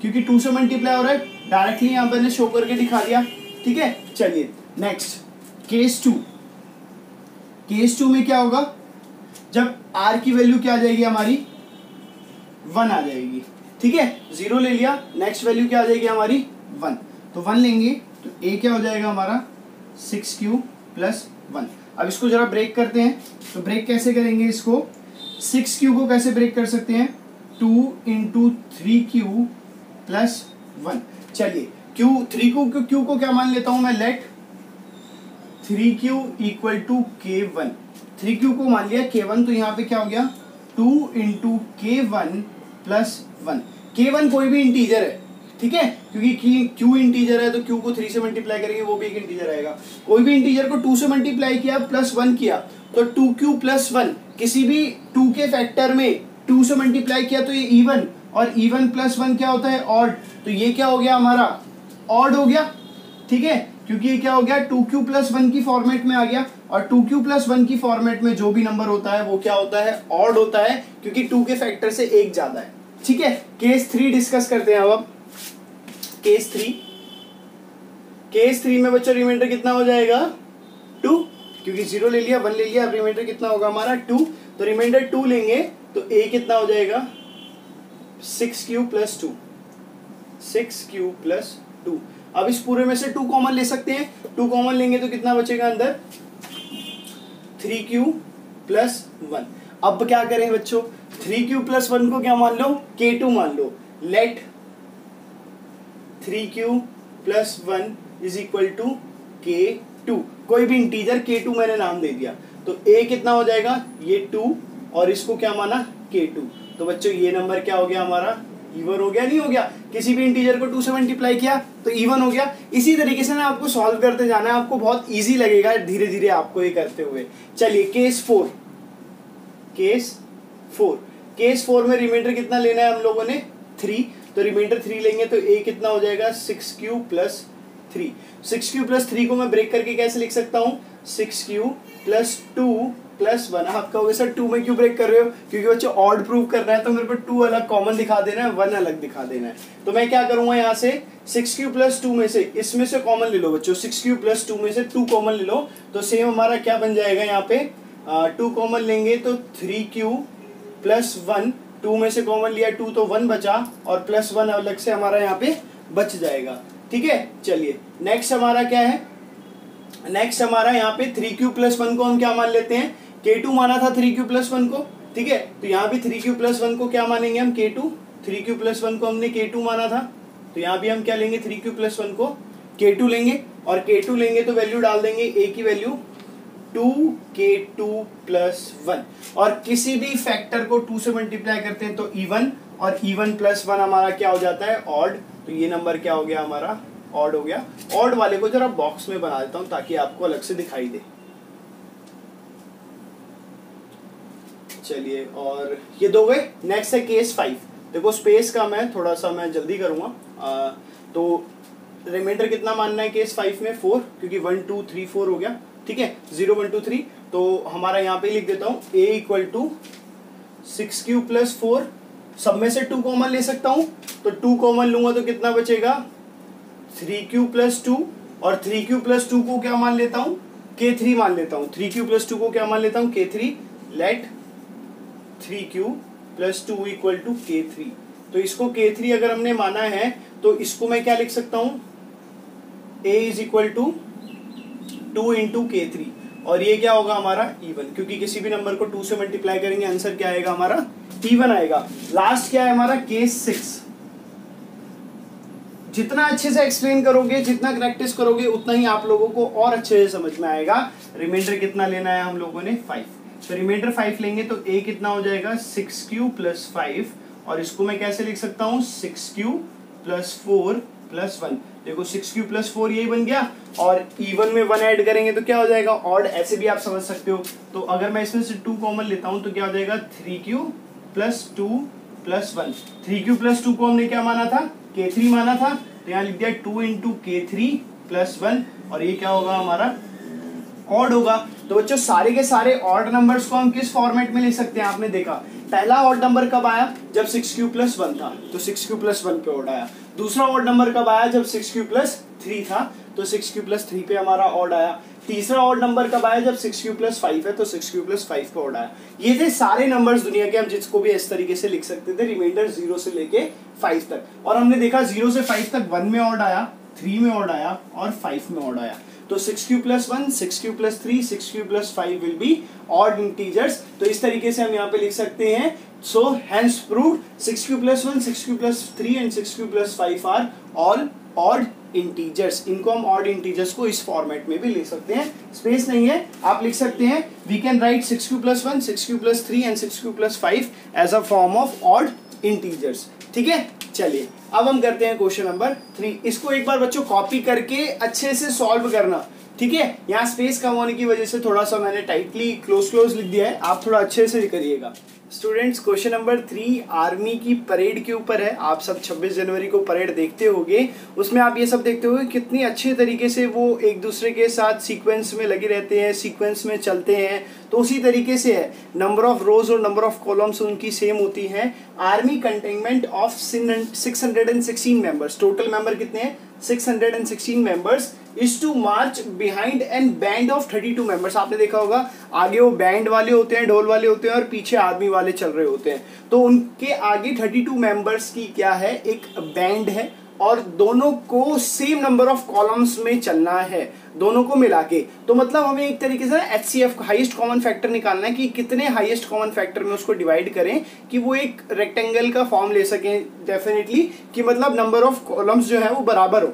क्योंकि टू से मल्टीप्लाई हो रहा है, डायरेक्टली यहाँ पर शो करके दिखा दिया। ठीक है, चलिए next case two, case two में क्या होगा, जब r की वैल्यू क्या आ जाएगी हमारी वन आ जाएगी, ठीक है, जीरो ले लिया, नेक्स्ट वैल्यू क्या आ जाएगी हमारी वन, तो वन लेंगे तो ए क्या हो जाएगा हमारा सिक्स क्यू प्लस वन। अब इसको जरा ब्रेक करते हैं, तो ब्रेक कैसे करेंगे इसको, सिक्स क्यू को कैसे ब्रेक कर सकते हैं, two into three q plus one. चलिए क्यू थ्री को क्यू को क्या मान लेता हूं मैं, let three q equal to k one, three q को मान लिया के वन, तो यहाँ पे क्या हो गया two into k one plus one. K one कोई भी इंटीजर है, ठीक है, क्योंकि क्यू इंटीजर है तो क्यू को थ्री से मल्टीप्लाई करेंगे वो भी एक इंटीजर आएगा। कोई भी इंटीजर को टू से मल्टीप्लाई किया प्लस वन किया तो टू क्यू प्लस वन, किसी भी टू के फैक्टर में टू से मल्टीप्लाई किया तो ये इवन, और इवन प्लस वन क्या होता है ऑड, तो ये क्या हो गया हमारा ऑड हो गया, ठीक है, क्योंकि ये क्या हो गया टू क्यू प्लस वन की फॉर्मेट में आ गया, और टू क्यू प्लस वन की फॉर्मेट में जो भी नंबर होता है वो क्या होता है ऑड होता है, क्योंकि टू के फैक्टर से एक ज्यादा है। ठीक है, केस थ्री डिस्कस करते हैं अब, केस थ्री, केस थ्री में बच्चों रिमाइंडर कितना हो जाएगा टू, क्योंकि जीरो ले लिया वन ले लिया, अब रिमाइंडर कितना होगा हमारा टू, तो रिमाइंडर टू लेंगे तो ए कितना हो जाएगा six q plus two, six q plus two. अब इस पूरे में से टू कॉमन ले सकते हैं, टू कॉमन लेंगे तो कितना बचेगा अंदर थ्री क्यू प्लस वन। अब क्या करें बच्चों, थ्री क्यू प्लस वन को क्या मान लो के टू मान लो, let three q plus one is equal to k two, कोई भी इंटीजर के टू मैंने नाम दे दिया, तो ए कितना हो जाएगा ये टू और इसको क्या माना के टू, तो बच्चों ये नंबर क्या हो गया हमारा इवन हो गया, नहीं हो गया, किसी भी इंटीजर को टू से मल्टीप्लाई किया तो इवन हो गया। इसी तरीके से ना आपको सॉल्व करते जाना है, आपको बहुत ईजी लगेगा धीरे धीरे आपको ये करते हुए। चलिए case four, case four, case four में रिमाइंडर कितना लेना है हम लोगों ने थ्री, तो रिमाइंडर थ्री लेंगे तो ए कितना हो जाएगा six q plus three, six q plus three को मैं ब्रेक करके कैसे लिख सकता हूँ, six q plus two plus one. आप कहोगे सर टू में क्यों ब्रेक कर रहे हो, क्योंकि बच्चों ऑड प्रूव करना है तो मेरे को टू अलग कॉमन दिखा देना है वन अलग दिखा देना है, तो मैं क्या करूँगा यहाँ से सिक्स क्यू प्लस टू में से इसमें से कॉमन ले लो बच्चों, सिक्स क्यू प्लस टू में से टू कॉमन ले लो, तो सेम हमारा क्या बन जाएगा यहाँ पे टू कॉमन लेंगे तो three q plus one, two में से कॉमन लिया टू तो वन बचा और प्लस वन अलग से हमारा यहाँ पे बच जाएगा। ठीक है, चलिए नेक्स्ट हमारा क्या है, नेक्स्ट हमारा यहाँ पे थ्री क्यू प्लस वन को हम क्या मान लेते हैं, के टू माना था थ्री क्यू प्लस वन को, ठीक है, तो यहाँ भी थ्री क्यू प्लस वन को क्या मानेंगे हम k two, three q plus one को हमने के टू माना था तो यहाँ भी हम क्या लेंगे थ्री क्यू प्लस वन को के टू लेंगे, और के टू लेंगे तो वैल्यू डाल देंगे ए की value two k two plus one, और किसी भी फैक्टर को टू से मल्टीप्लाई करते हैं तो इवन, और इवन प्लस वन हमारा क्या हो जाता है ऑड, तो ये नंबर क्या हो गया हमारा ऑड हो गया। ऑड वाले को जरा बॉक्स में बना देता हूं ताकि आपको अलग से दिखाई दे। चलिए और ये दो गए, नेक्स्ट है केस फाइव। देखो स्पेस कम है थोड़ा सा, मैं जल्दी करूंगा, तो रिमाइंडर कितना मानना है केस फाइव में, फोर, क्योंकि वन टू थ्री फोर हो गया, ठीक है, जीरो वन टू थ्री, तो हमारा यहाँ पे लिख देता हूँ a equal to six q plus four, सब में से टू कॉमन ले सकता हूँ तो टू कॉमन लूंगा तो कितना बचेगा थ्री क्यू प्लस टू, और थ्री क्यू प्लस टू को क्या मान लेता हूँ के थ्री मान लेता हूँ, थ्री क्यू प्लस टू को क्या मान लेता हूँ k three, let three q plus two equal to k three, तो इसको के थ्री अगर हमने माना है तो इसको मैं क्या लिख सकता हूँ a is equal to two into k three, और ये क्या होगा हमारा इवन, क्योंकि किसी भी नंबर को टू से मल्टीप्लाई करेंगे आंसर क्या आएगा हमारा इवन आएगा। लास्ट क्या है हमारा केस सिक्स। जितना अच्छे से एक्सप्लेन करोगे जितना प्रैक्टिस करोगे उतना ही आप लोगों को और अच्छे से समझ में आएगा। रिमाइंडर कितना लेना है हम लोगों ने फाइव, तो रिमाइंडर फाइव लेंगे तो ए कितना हो जाएगा सिक्स क्यू प्लस फाइव, और इसको मैं कैसे लिख सकता हूँ six q plus four plus one. देखो सिक्स क्यू प्लस फोर यही बन गया, और इवन में वन ऐड करेंगे तो क्या हो जाएगा ऑड, ऐसे भी आप समझ सकते हो। तो अगर मैं इसमें से टू कॉमन लेता हूं तो क्या हो जाएगा three q plus two plus one, three q plus two को हमने क्या माना था के थ्री माना था, तो यहाँ लिख दिया two into k three plus one, और ये क्या होगा हमारा ऑड होगा। तो बच्चों सारे के सारे ऑड नंबर्स को हम किस फॉर्मेट में ले सकते हैं, आपने देखा पहला ऑड नंबर कब आया जब सिक्स क्यू प्लस वन था तो सिक्स क्यू प्लस वन पे ऑड आया, दूसरा ऑड नंबर कब आया जब सिक्स क्यू प्लस थ्री था तो सिक्स क्यू प्लस थ्री पे हमारा ऑड आया। तीसरा ऑड नंबर कब आया, जब सिक्स क्यू प्लस फाइव है तो सिक्स क्यू प्लस फाइव पे ऑड आया। ये थे सारे नंबर्स दुनिया के, हम जिसको भी इस तरीके से लिख सकते थे, रिमाइंडर जीरो से लेके फाइव तक। और हमने देखा जीरो से फाइव तक वन में ऑड आया, थ्री में ऑड आया और फाइव में ऑड आया। तो six q plus one, six q plus three, six q plus five will be odd integers. तो इस तरीके से हम यहाँ पे लिख सकते हैं। So hence proved six q plus one, six q plus three and six q plus five are all odd integers. इनको हम ऑड इंटीजर्स को इस फॉर्मेट में भी लिख सकते हैं, स्पेस नहीं है, आप लिख सकते हैं। We can write six q plus one, six q plus three and six q plus five as a form of odd integers. ठीक है, चलिए अब हम करते हैं क्वेश्चन नंबर थ्री। इसको एक बार बच्चों कॉपी करके अच्छे से सॉल्व करना, ठीक है। यहाँ स्पेस कम होने की वजह से थोड़ा सा मैंने टाइटली क्लोज क्लोज लिख दिया है, आप थोड़ा अच्छे से करिएगा। Students, question number three army की परेड के ऊपर है। आप सब छब्बीस जनवरी को परेड देखते होंगे, उसमें आप ये सब देखते होंगे कितनी अच्छे तरीके से वो एक दूसरे के साथ सीक्वेंस में लगे रहते हैं, सीक्वेंस में चलते हैं। तो उसी तरीके से है, नंबर ऑफ रोज और नंबर ऑफ कॉलम्स उनकी सेम होती हैं। Army containment of six hundred and sixteen members, total member कितने हैं, six hundred and sixteen members, is to march behind and band of thirty two members. आपने देखा होगा आगे वो बैंड वाले होते हैं, ढोल वाले होते हैं और पीछे आर्मी वाले चल रहे होते हैं। तो उनके आगे थर्टी टू मेंबर्स की क्या है, एक बैंड है और दोनों को सेम नंबर ऑफ कॉलम्स में चलना है, दोनों को मिला के। तो मतलब हमें एक तरीके से H C F highest common factor निकालना है कि कितने हाइएस्ट कॉमन फैक्टर में उसको डिवाइड करें कि वो एक रेक्टेंगल का फॉर्म ले सकें डेफिनेटली, कि मतलब नंबर ऑफ कॉलम्स जो है वो बराबर हो।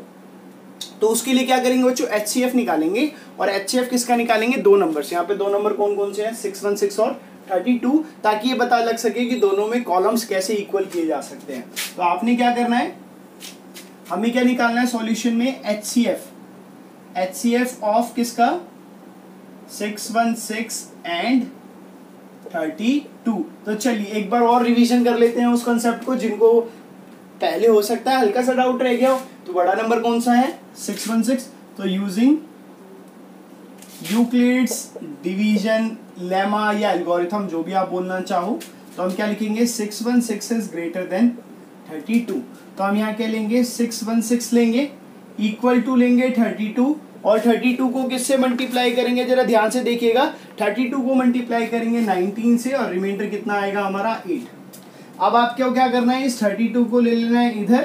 तो उसके लिए क्या करेंगे बच्चों, एच सी एफ निकालेंगे। और एच सी एफ किसका निकालेंगे, दो नंबर से। यहाँ पे दो नंबर कौन कौन से हैं, सिक्स वन सिक्स और थर्टी टू, ताकि ये पता लग सके कि दोनों में कॉलम्स कैसे इक्वल किए जा सकते हैं। तो आपने क्या करना है, हमें क्या निकालना है सॉल्यूशन में, H C F H C F of किसका, six one six and thirty two. तो चलिए एक बार और रिवीजन कर लेते हैं उस कॉन्सेप्ट को, जिनको पहले हो सकता है हल्का सा डाउट रह गया हो। तो बड़ा नंबर कौन सा है, सिक्स वन सिक्स। तो यूजिंग यूक्लिड्स डिवीजन लेमा या एल्गोरिथम, जो भी आप बोलना चाहो, तो हम क्या लिखेंगे, six one six is greater than thirty two. तो हम यहाँ क्या लेंगे, सिक्स वन सिक्स लेंगे, इक्वल टू लेंगे थर्टी टू, और थर्टी टू को किससे मल्टीप्लाई करेंगे, जरा ध्यान से देखिएगा। थर्टी टू को मल्टीप्लाई करेंगे नाइनटीन से और रिमाइंडर कितना आएगा हमारा, एट। अब आपको क्या करना है, इस थर्टी टू को ले लेना है इधर।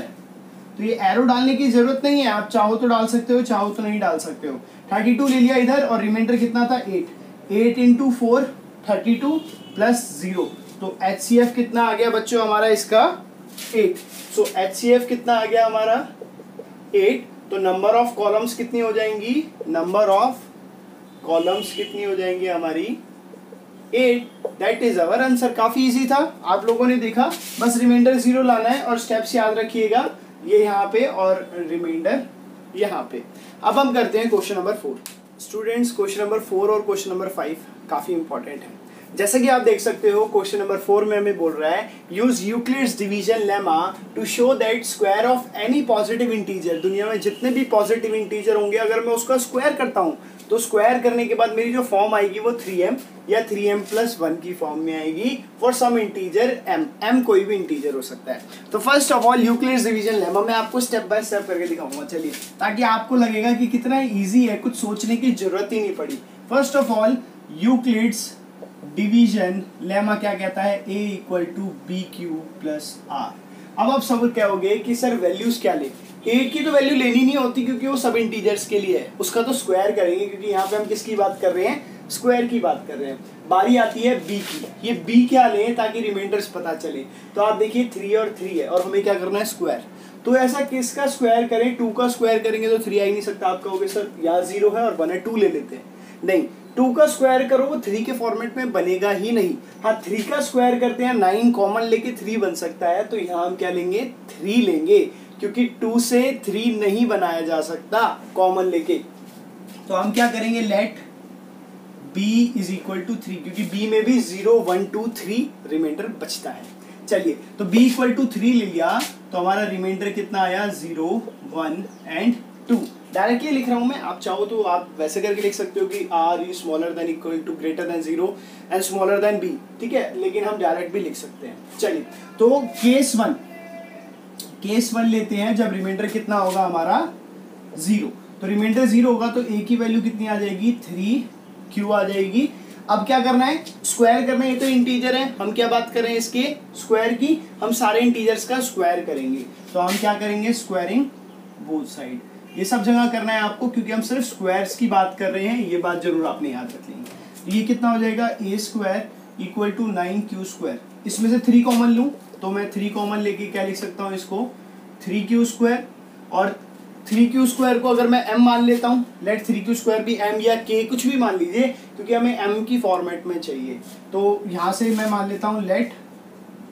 तो ये एरो डालने की जरूरत नहीं है, आप चाहो तो डाल सकते हो, चाहो तो नहीं डाल सकते हो। थर्टी टू ले लिया इधर और रिमाइंडर कितना था, eight. Eight into four thirty two plus zero, तो एच सी एफ कितना आ गया बच्चों हमारा, इसका eight. So H C F कितना आ गया हमारा, एट। तो नंबर ऑफ कॉलम्स कितनी हो जाएंगी, नंबर ऑफ कॉलम्स कितनी हो जाएंगी हमारी, eight. That is our answer. काफी इजी था, आप लोगों ने देखा, बस रिमाइंडर जीरो लाना है और स्टेप्स याद रखिएगा, ये यहाँ पे और रिमाइंडर यहाँ पे। अब हम करते हैं question number four. Students, question number four और क्वेश्चन नंबर फाइव काफी इंपॉर्टेंट है। जैसे कि आप देख सकते हो, क्वेश्चन नंबर फोर में हमें बोल रहा है, use Euclid's division lemma to show that square of any positive integer. दुनिया में जितने भी पॉजिटिव इंटीजर होंगे, अगर मैं उसका स्क्वायर करता हूँ तो स्क्वायर करने के बाद मेरी जो फॉर्म आएगी वो थ्री एम या थ्री एम प्लस वन की फॉर्म में आएगी for some integer m। m कोई भी इंटीजर हो सकता है। तो first of all Euclid's division lemma मैं आपको स्टेप बाय स्टेप करके दिखाऊंगा, चलिए, ताकि आपको लगेगा कि कितना ईजी है, कुछ सोचने की जरूरत ही नहीं पड़ी। First of all Euclid's division lemma क्या कहता है, a equal to B Q plus r. अब आप सब कहोगे कि सर वैल्यूज क्या ले, a की तो वैल्यू लेनी नहीं होती क्योंकि वो सब इंटीजर्स के लिए है, उसका तो स्क्वायर करेंगे, क्योंकि यहाँ पे हम किसकी बात कर रहे हैं, स्क्वायर की बात कर रहे हैं। बारी आती है b की, ये b क्या लें ताकि रिमाइंडर्स पता चले। तो आप देखिए थ्री और थ्री है और हमें क्या करना है, स्क्वायर। तो ऐसा किसका स्क्वायर करें, टू का स्क्वायर करेंगे तो थ्री आ ही नहीं सकता। आप कहोगे सर यहाँ जीरो है और वन है, टू ले लेते हैं। नहीं, टू का स्क्वायर करो वो थ्री के फॉर्मेट में बनेगा ही नहीं। हाँ, थ्री का स्क्वायर करते हैं, नाइन कॉमन लेके थ्री बन सकता है, तो यहाँ हम क्या लेंगे, थ्री लेंगे, क्योंकि टू से थ्री नहीं बनाया जा सकता कॉमन लेके। तो हम क्या करेंगे, let b is equal to three, क्योंकि b में भी zero one two three reminder बचता है। चलिए, तो b इक्वल टू थ्री ले लिया तो हमारा रिमाइंडर कितना आया, zero one and two. Direct ये लिख रहा हूँ मैं, आप चाहो तो आप वैसे करके लिख सकते हो कि r is smaller than equal to greater than zero and smaller than b, ठीक है, लेकिन हम डायरेक्ट भी लिख सकते हैं। चलिए, तो केस वन केस वन लेते हैं, जब रिमाइंडर कितना होगा हमारा, जीरो। तो रिमाइंडर जीरो होगा तो ए की वैल्यू कितनी आ जाएगी, थ्री क्यू आ जाएगी। अब क्या करना है, स्क्वायर करना है। ये तो इंटीजर है, हम क्या बात कर रहे हैं इसके स्क्वायर की, हम सारे इंटीजर्स का स्क्वायर करेंगे। तो हम क्या करेंगे, स्क्वायरिंग बोथ साइड। ये सब जगह करना है आपको, क्योंकि हम सिर्फ स्क्वायर्स की बात कर रहे हैं, ये बात जरूर आपने याद रख लेंगे। ये कितना हो जाएगा, a square equal to nine q square. इसमें से थ्री कॉमन लूँ तो मैं थ्री कॉमन लेके क्या लिख सकता हूँ इसको, थ्री क्यू स्क्वायर। और थ्री क्यू स्क्वायर को अगर मैं m मान लेता हूँ, लेट थ्री क्यू स्क्वायर भी m या k कुछ भी मान लीजिए, क्योंकि हमें m की फॉर्मेट में चाहिए। तो यहाँ से मैं मान लेता हूँ let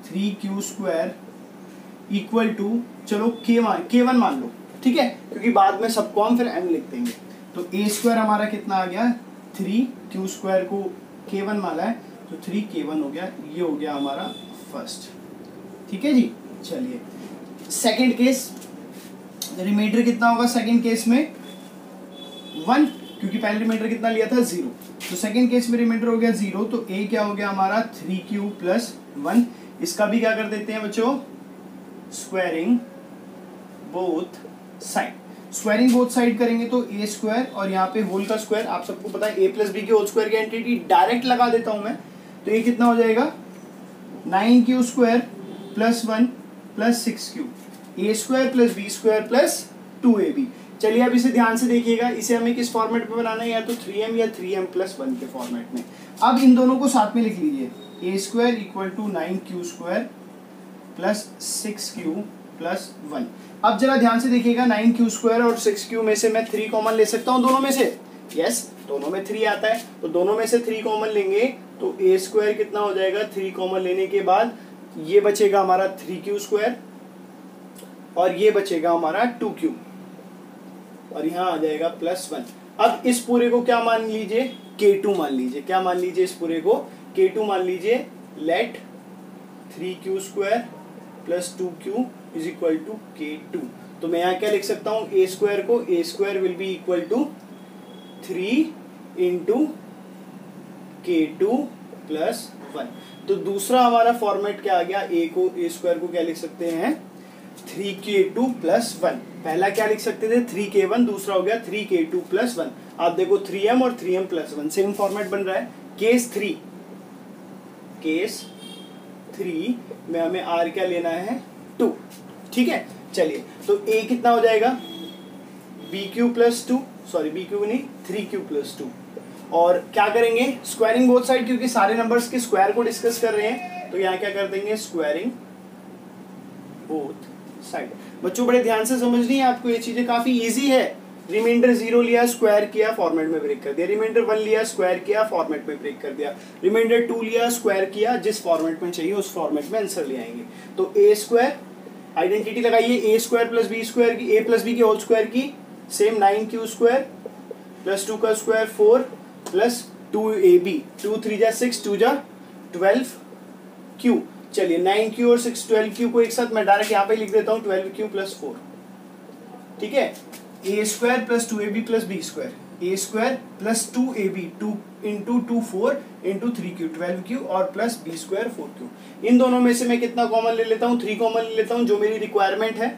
three q square equal to, चलो k मान के वन मान लो, ठीक है, क्योंकि बाद में सबको हम फिर m लिख देंगे। तो a स्क्वायर हमारा कितना आ गया, थ्री क्यू स्क्वायर को के वन माना है तो थ्री के वन हो गया। ये हो गया हमारा फर्स्ट, ठीक है जी। चलिए सेकेंड केस, रिमाइंडर कितना होगा सेकंड केस में, वन, क्योंकि पहले रिमाइंडर कितना लिया था, जीरो। तो सेकंड केस में रिमाइंडर हो गया जीरो। तो ए क्या हो गया हमारा, थ्री क्यू प्लस वन। इसका भी क्या कर देते हैं बच्चों, squaring both side. Squaring both side करेंगे तो ए स्क्वायर और यहाँ पे होल का स्क्वायर, आप सबको पता है ए प्लस बी के होल स्क्वायर की एंटिटी डायरेक्ट लगा देता हूँ मैं। तो ये कितना हो जाएगा, nine q square plus one plus six q, a square plus b square plus two a b. चलिए अब इसे ध्यान से देखिएगा, इसे हमें किस फॉर्मेट में बनाना है, या तो थ्री एम या थ्री एम प्लस वन के फॉर्मेट में। अब इन दोनों को साथ में लिख लीजिए, a square equal to nine q square plus six q plus one. अब जरा ध्यान से देखिएगा, नाइन क्यू स्क्वायर और सिक्स क्यू में से मैं थ्री कॉमन ले सकता हूँ दोनों में से, यस yes, दोनों में थ्री आता है, तो दोनों में से थ्री कॉमन लेंगे तो ए स्क्वायर कितना हो जाएगा, थ्री कॉमन लेने के बाद ये बचेगा हमारा थ्री क्यू स्क्वायर और ये बचेगा हमारा टू क्यू और यहाँ आ जाएगा प्लस वन। अब इस पूरे को क्या मान लीजिए, के टू मान लीजिए। क्या मान लीजिए, इस पूरे को के टू मान लीजिए। Let three q square plus two q is equal to k two. तो मैं यहाँ क्या लिख सकता हूँ, ए स्क्वायर को, a square will be equal to three into k two plus one. तो दूसरा हमारा फॉर्मेट क्या आ गया, ए को, ए स्क्वायर को क्या लिख सकते हैं, three k two plus one. पहला क्या लिख सकते थे, थ्री के वन, दूसरा हो गया three k two plus one. आप देखो थ्री एम और three m plus one, same format बन रहा है। केस थ्री, केस थ्री में हमें आर क्या लेना है, टू, ठीक है। चलिए तो ए कितना हो जाएगा, b Q plus two, sorry b q नहीं, थ्री क्यू प्लस टू। और क्या करेंगे, स्क्वायरिंग बोथ साइड, क्योंकि सारे नंबर्स के स्क्वायर को डिस्कस कर रहे हैं, तो यहाँ क्या कर देंगे, स्क्वायरिंग बोथ साइड। बच्चों बड़े ध्यान से समझनी है आपको, ये चीजें काफी इजी है। रिमाइंडर जीरो लिया, स्क्वायर किया, फॉर्मेट में ब्रेक कर दिया। रिमाइंडर वन लिया, स्क्वायर किया, फॉर्मेट में ब्रेक कर दिया। रिमाइंडर टू लिया, स्क्वायर किया, जिस फॉर्मेट में चाहिए उस फॉर्मेट में आंसर ले आएंगे। तो ए स्क्वायर आइडेंटिटी लगाइए, a square plus b square की, ए प्लस बी के होल स्क्वायर की, same nine q square plus two का square four plus two a b, two three जा सिक्स, टू जा ट्वेल्व क्यू। चलिए नाइन क्यू और सिक्स ट्वेल्व क्यू को एक साथ मैं डायरेक्ट यहाँ पे लिख देता हूँ, ट्वेल्व क्यू प्लस फोर, ठीक है। A square plus two a b plus b square, a square plus two a b, two into two four into three q, twelve q और plus b square four q. इन दोनों में से मैं कितना कॉमन ले लेता हूँ, थ्री कॉमन ले लेता हूँ, जो मेरी रिक्वायरमेंट है।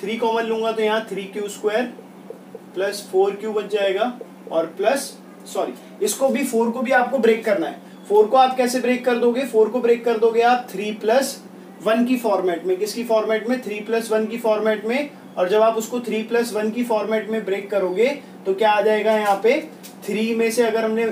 थ्री कॉमन लूंगा तो यहाँ three q square plus four q बच जाएगा और प्लस, सॉरी इसको भी, फोर को भी आपको ब्रेक करना है। फोर को आप कैसे ब्रेक कर दोगे, फोर को ब्रेक कर दोगे आप थ्री प्लस वन की फॉर्मेट में। किसकी फॉर्मेट में, थ्री प्लस वन की फॉर्मेट में। और जब आप उसको थ्री प्लस वन की फॉर्मेट में ब्रेक करोगे तो क्या आ जाएगा, यहाँ पे थ्री में से अगर हमने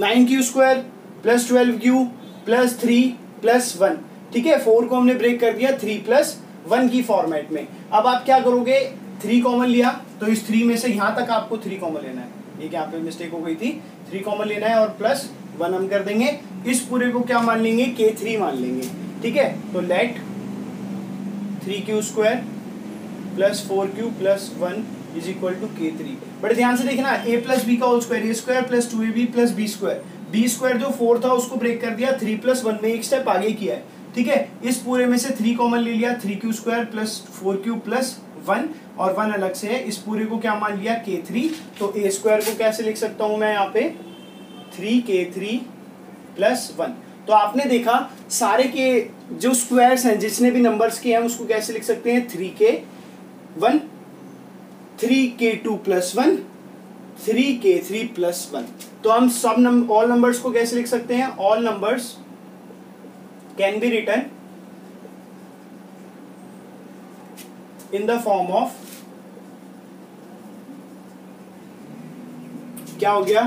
nine q square plus twelve q plus three plus one, ठीक है, फोर को हमने ब्रेक कर दिया थ्री प्लस वन की फॉर्मेट में। अब आप क्या करोगे, थ्री कॉमन लिया तो इस थ्री में से यहाँ तक आपको थ्री कॉमन लेना है, एक यहाँ पे मिस्टेक हो गई थी, थ्री कॉमन लेना है और प्लस वन हम कर देंगे। इस पूरे को क्या मान लेंगे, के थ्री मान लेंगे, ठीक है। तो let three q square plus four q plus one is equal to k three. बड़े ध्यान से देखना, ए प्लस बी का whole square, a square plus two a b plus b square, b square जो फोर था उसको ब्रेक कर दिया, थ्री प्लस वन में एक स्टेप आगे किया है, ठीक है। इस पूरे में से थ्री कॉमन ले लिया, three q square plus four q plus one, और वन अलग से है। इस पूरे को क्या मान लिया, के थ्री। तो ए स्क्वायर को कैसे लिख सकता हूँ मैं, यहाँ पे three k three plus one. तो आपने देखा सारे के जो स्क्वायर्स हैं, जितने भी नंबर्स के हैं, उसको कैसे लिख सकते हैं, three k one three k two plus one, three k three plus one. तो हम सब नंबर ऑल नंबर्स को कैसे लिख सकते हैं? All numbers can be written in the form of, क्या हो गया,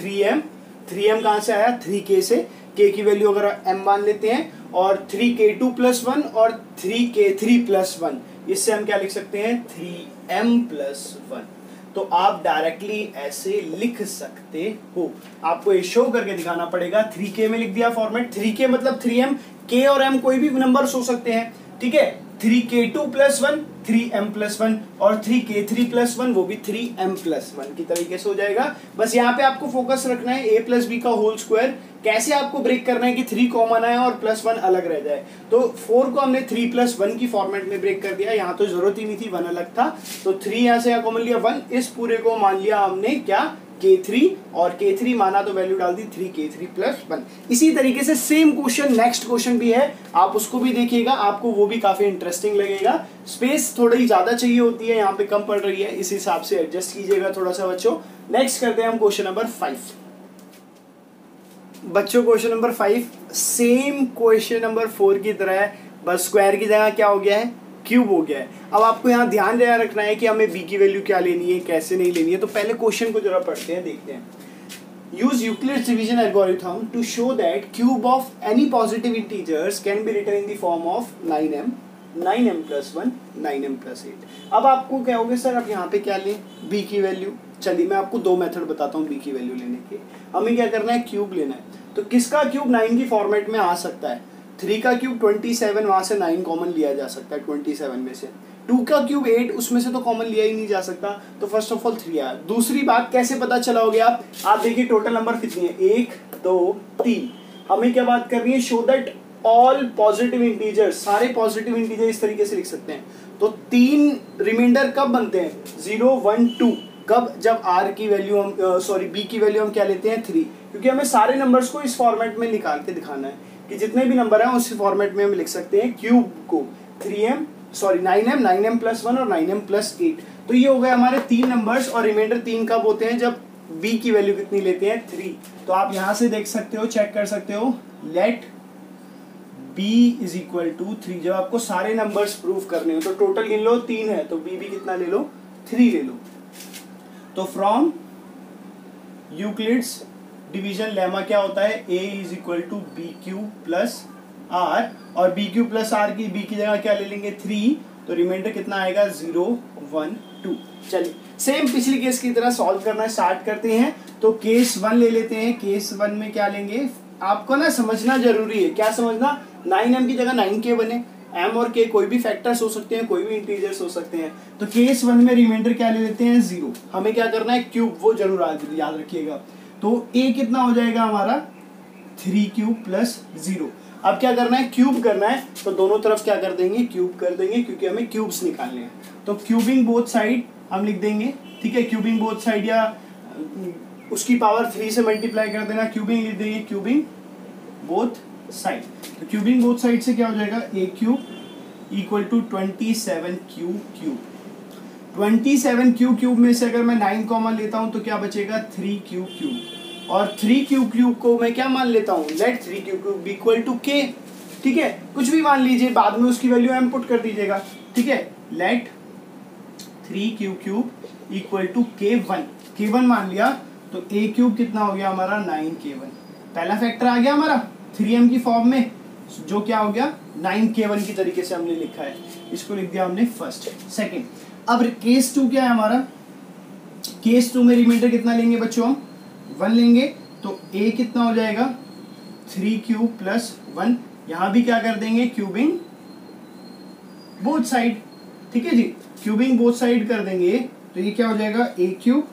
थ्री एम। थ्री एम कहां से आया? थ्री के से। के की वैल्यू अगर एम मान लेते हैं, और three k two plus one और three k three plus one, इससे हम क्या लिख सकते हैं? Three m plus one. तो आप डायरेक्टली ऐसे लिख सकते हो, आपको ये शो करके दिखाना पड़ेगा। थ्री के में लिख दिया फॉर्मेट, थ्री के मतलब थ्री एम, के और एम कोई भी नंबर हो सकते हैं, ठीक है। Three k two plus one three m plus one, और three k three plus one वो भी थ्री एम प्लस वन की तरीके से हो जाएगा। बस यहाँ पे आपको फोकस रखना है ए प्लस बी का होल स्क्वायर, कैसे आपको ब्रेक करना है कि थ्री कॉमन आए और प्लस वन अलग रह जाए। तो फोर को हमने थ्री प्लस वन की फॉर्मेट में ब्रेक कर दिया, यहाँ तो जरूरत ही नहीं थी, वन अलग था। तो थ्री यहाँ से कॉमन लिया वन, इस पूरे को मान लिया हमने क्या के थ्री, और के थ्री माना तो वैल्यू डाल दी three k three plus one. इसी तरीके से सेम क्वेश्चन नेक्स्ट क्वेश्चन भी है, आप उसको भी देखिएगा, आपको वो भी काफी इंटरेस्टिंग लगेगा। स्पेस थोड़ी ज्यादा चाहिए होती है, यहाँ पे कम पड़ रही है, इस हिसाब से एडजस्ट कीजिएगा थोड़ा सा बच्चों। नेक्स्ट करते हैं हम क्वेश्चन नंबर फाइव। बच्चों question number five same question number four की तरह है, बस स्क्वायर की जगह क्या हो गया है, क्यूब हो गया है। अब आपको यहाँ ध्यान देना रखना है कि हमें बी की वैल्यू क्या लेनी है, कैसे नहीं लेनी है। तो पहले क्वेश्चन को जरा पढ़ते हैं, देखते हैं। Use Euclid division algorithm to show that cube of any positive integers can be written in the form of nine m, nine m plus one, nine m plus eight. अब आपको क्या होगा सर, आप यहाँ पे क्या लें, बी की वैल्यू। चलिए मैं आपको दो मेथड बताता हूँ बी की वैल्यू लेने के। हमें क्या करना है, क्यूब लेना है। तो किसका क्यूब नाइन की फॉर्मेट में आ सकता है? थ्री का क्यूब ट्वेंटी सेवन, वहाँ से नाइन कॉमन लिया जा सकता है ट्वेंटी सेवन में से। टू का क्यूब एट, उसमें से तो कॉमन लिया ही नहीं जा सकता। तो फर्स्ट ऑफ ऑल थ्री आया। दूसरी बात, कैसे पता चला हो गया, आप आप देखिए टोटल नंबर कितनी है, एक दो तीन। हमें क्या बात करनी है, show that all positive integers, सारे पॉजिटिव इंटीजर इस तरीके से लिख सकते हैं। तो तीन रिमाइंडर कब बनते हैं, जीरो वन टू, कब, जब आर की वैल्यू हम सॉरी बी की वैल्यू हम क्या लेते हैं, थ्री। क्योंकि हमें सारे नंबर्स को इस फॉर्मेट में निकाल के दिखाना है कि जितने भी नंबर हैं उस फॉर्मेट में हम लिख सकते हैं क्यूब को, three m sorry nine m, nine m plus one और नाइन एम प्लस एट। तो ये हो गए हमारे तीन नंबर्स, और रिमाइंडर तीन कब होते हैं, जब b की वैल्यू कितनी लेते हैं, थ्री। तो आप यहाँ से देख सकते हो, चेक कर सकते हो, let b is equal to three. जब आपको सारे नंबर्स प्रूव करने हो तो टोटल गिन लो, तीन है तो b भी कितना ले लो, थ्री ले लो। तो फ्रॉम यूक्लिड्स डिवीजन लेमा क्या होता है, a is equal to B Q plus r, और बी क्यू प्लस आर की b की जगह क्या ले लेंगे, थ्री। तो रिमाइंडर कितना आएगा, जीरो वन टू। चलिए सेम पिछली केस की तरह सॉल्व करना स्टार्ट करते हैं। तो केस वन ले लेते हैं। केस वन में क्या लेंगे, आपको ना समझना जरूरी है, क्या समझना, नाइन एम की जगह नाइन के बने, m और k कोई भी फैक्टर्स हो सकते हैं, कोई भी इंटीजर्स हो सकते हैं। तो केस वन में रिमाइंडर क्या ले लेते हैं, जीरो। हमें क्या करना है, क्यूब, वो जरूर याद रखिएगा। तो a कितना हो जाएगा हमारा, थ्री क्यूब प्लस जीरो। अब क्या करना है, क्यूब करना है। तो दोनों तरफ क्या कर देंगे, क्यूब कर देंगे, क्योंकि हमें क्यूब्स निकालने हैं। तो क्यूबिंग बोथ साइड हम लिख देंगे, ठीक है, क्यूबिंग बोथ साइड, या उसकी पावर थ्री से मल्टीप्लाई कर देना, क्यूबिंग लिख देंगे, क्यूबिंग बोथ साइड। तो क्यूबिंग बोथ साइड से क्या हो जाएगा, a cube equal to twenty seven q cube. Twenty seven q cube में से अगर मैं नाइन कॉमन लेता हूं तो क्या बचेगा, थ्री क्यू क्यूब। और थ्री क्यू क्यूब को मैं क्या मान लेता हूं, let three q cube equal to k, ठीक है, कुछ भी मान लीजिए, बाद में उसकी वैल्यू एम पुट कर दीजिएगा, ठीक है। Let three q cube equal to k one, k one मान लिया। तो ए क्यूब कितना हो गया हमारा, नाइन के वन। पहला फैक्टर आ गया हमारा थ्री एम की फॉर्म में, जो क्या हो गया, नाइन के वन की तरीके से हमने लिखा है, इसको लिख दिया हमने फर्स्ट सेकेंड। अब केस टू क्या है हमारा, केस टू में रिमाइंडर कितना लेंगे बच्चों, हम वन लेंगे। तो a कितना हो जाएगा, थ्री क्यूब प्लस वन। यहाँ भी क्या कर देंगे, क्यूबिंग बोथ साइड, ठीक है जी, क्यूबिंग बोथ साइड कर देंगे। तो ये क्या हो जाएगा, a क्यूब,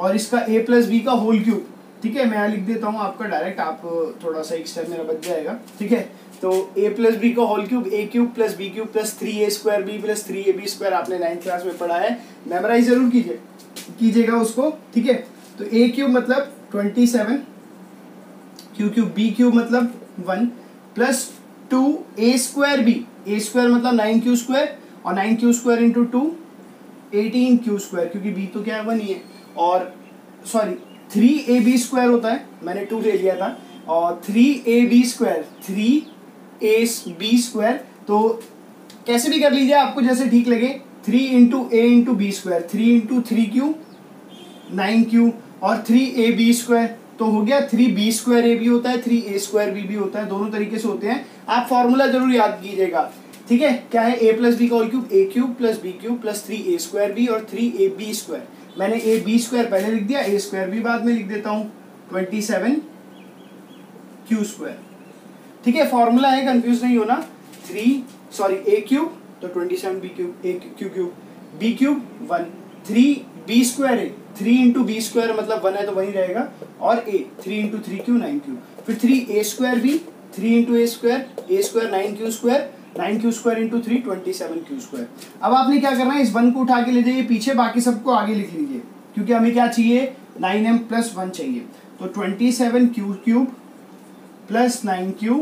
और इसका a प्लस बी का होल क्यूब, ठीक है। मैं यहाँ लिख देता हूँ आपका डायरेक्ट, आप थोड़ा सा एक स्टेप मेरा बच जाएगा, ठीक है। तो a प्लस बी का whole cube, a cube plus b cube plus three a square b plus three a b square, आपने नाइन्थ क्लास में पढ़ा है, मेमोराइज जरूर कीजिए कीजिएगा उसको, ठीक है। तो a क्यूब मतलब twenty seven, q cube b cube मतलब one, plus two a square b, a square मतलब नाइन क्यू स्क्वायर, और nine q square into two eighteen q square, क्योंकि बी तो क्या है वन ही है, और sorry three a b square होता है, मैंने टू ले लिया था, और three a b square three a b square, तो कैसे भी कर लीजिए आपको जैसे ठीक लगे, three into a into b square, three into three q nine q, और थ्री ए बी स्क्वायर तो हो गया थ्री बी स्क्वायर ए भी होता है, थ्री ए स्क्वायर बी भी होता है, दोनों तरीके से होते हैं। आप फॉर्मूला जरूर याद कीजिएगा, ठीक है, क्या है a प्लस बी का whole cube, a cube plus b cube plus three a square b और थ्री ए बी स्क्वायर। मैंने ए बी स्क्वायर पहले लिख दिया, ए स्क्वायर बी बाद में लिख देता हूँ, ट्वेंटी सेवन क्यू स्क्वायर, ठीक है, फॉर्मूला है, कंफ्यूज नहीं होना। थ्री सॉरी ए क्यूब तो twenty seven b cube, a q cube b cube one, three b square है, थ्री इंटू बी स्क्वायर मतलब वन है तो वही रहेगा, और a three into three q nine q, फिर three a square b, three into a square, a square nine q square, nine q square into three twenty seven q square. अब आपने क्या करना है, इस वन को उठा के ले जाइए पीछे, बाकी सबको आगे लिख लीजिए, क्योंकि हमें क्या चाहिए, नाइन एम प्लस वन चाहिए, तो twenty seven q cube plus nine q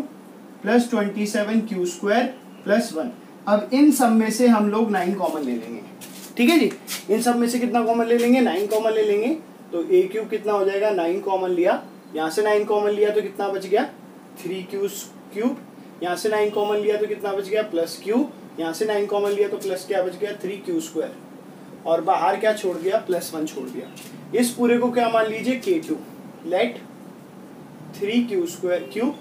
plus twenty seven q square plus one. अब इन सब में से हम लोग नाइन कॉमन ले लेंगे, ठीक है जी, इन सब में से कितना कॉमन ले लेंगे, नाइन कॉमन ले लेंगे, तो ए क्यूब कितना हो जाएगा, नाइन कॉमन लिया, यहाँ से नाइन कॉमन लिया तो कितना बच गया, थ्री क्यू क्यूब, यहाँ से नाइन कॉमन लिया तो कितना बच गया, प्लस क्यू, यहाँ से नाइन कॉमन लिया तो प्लस क्या बच गया, थ्री क्यू स्क्वायर, और बाहर क्या छोड़ दिया, प्लस वन छोड़ दिया। इस पूरे को क्या मान लीजिए k two, let three q square cube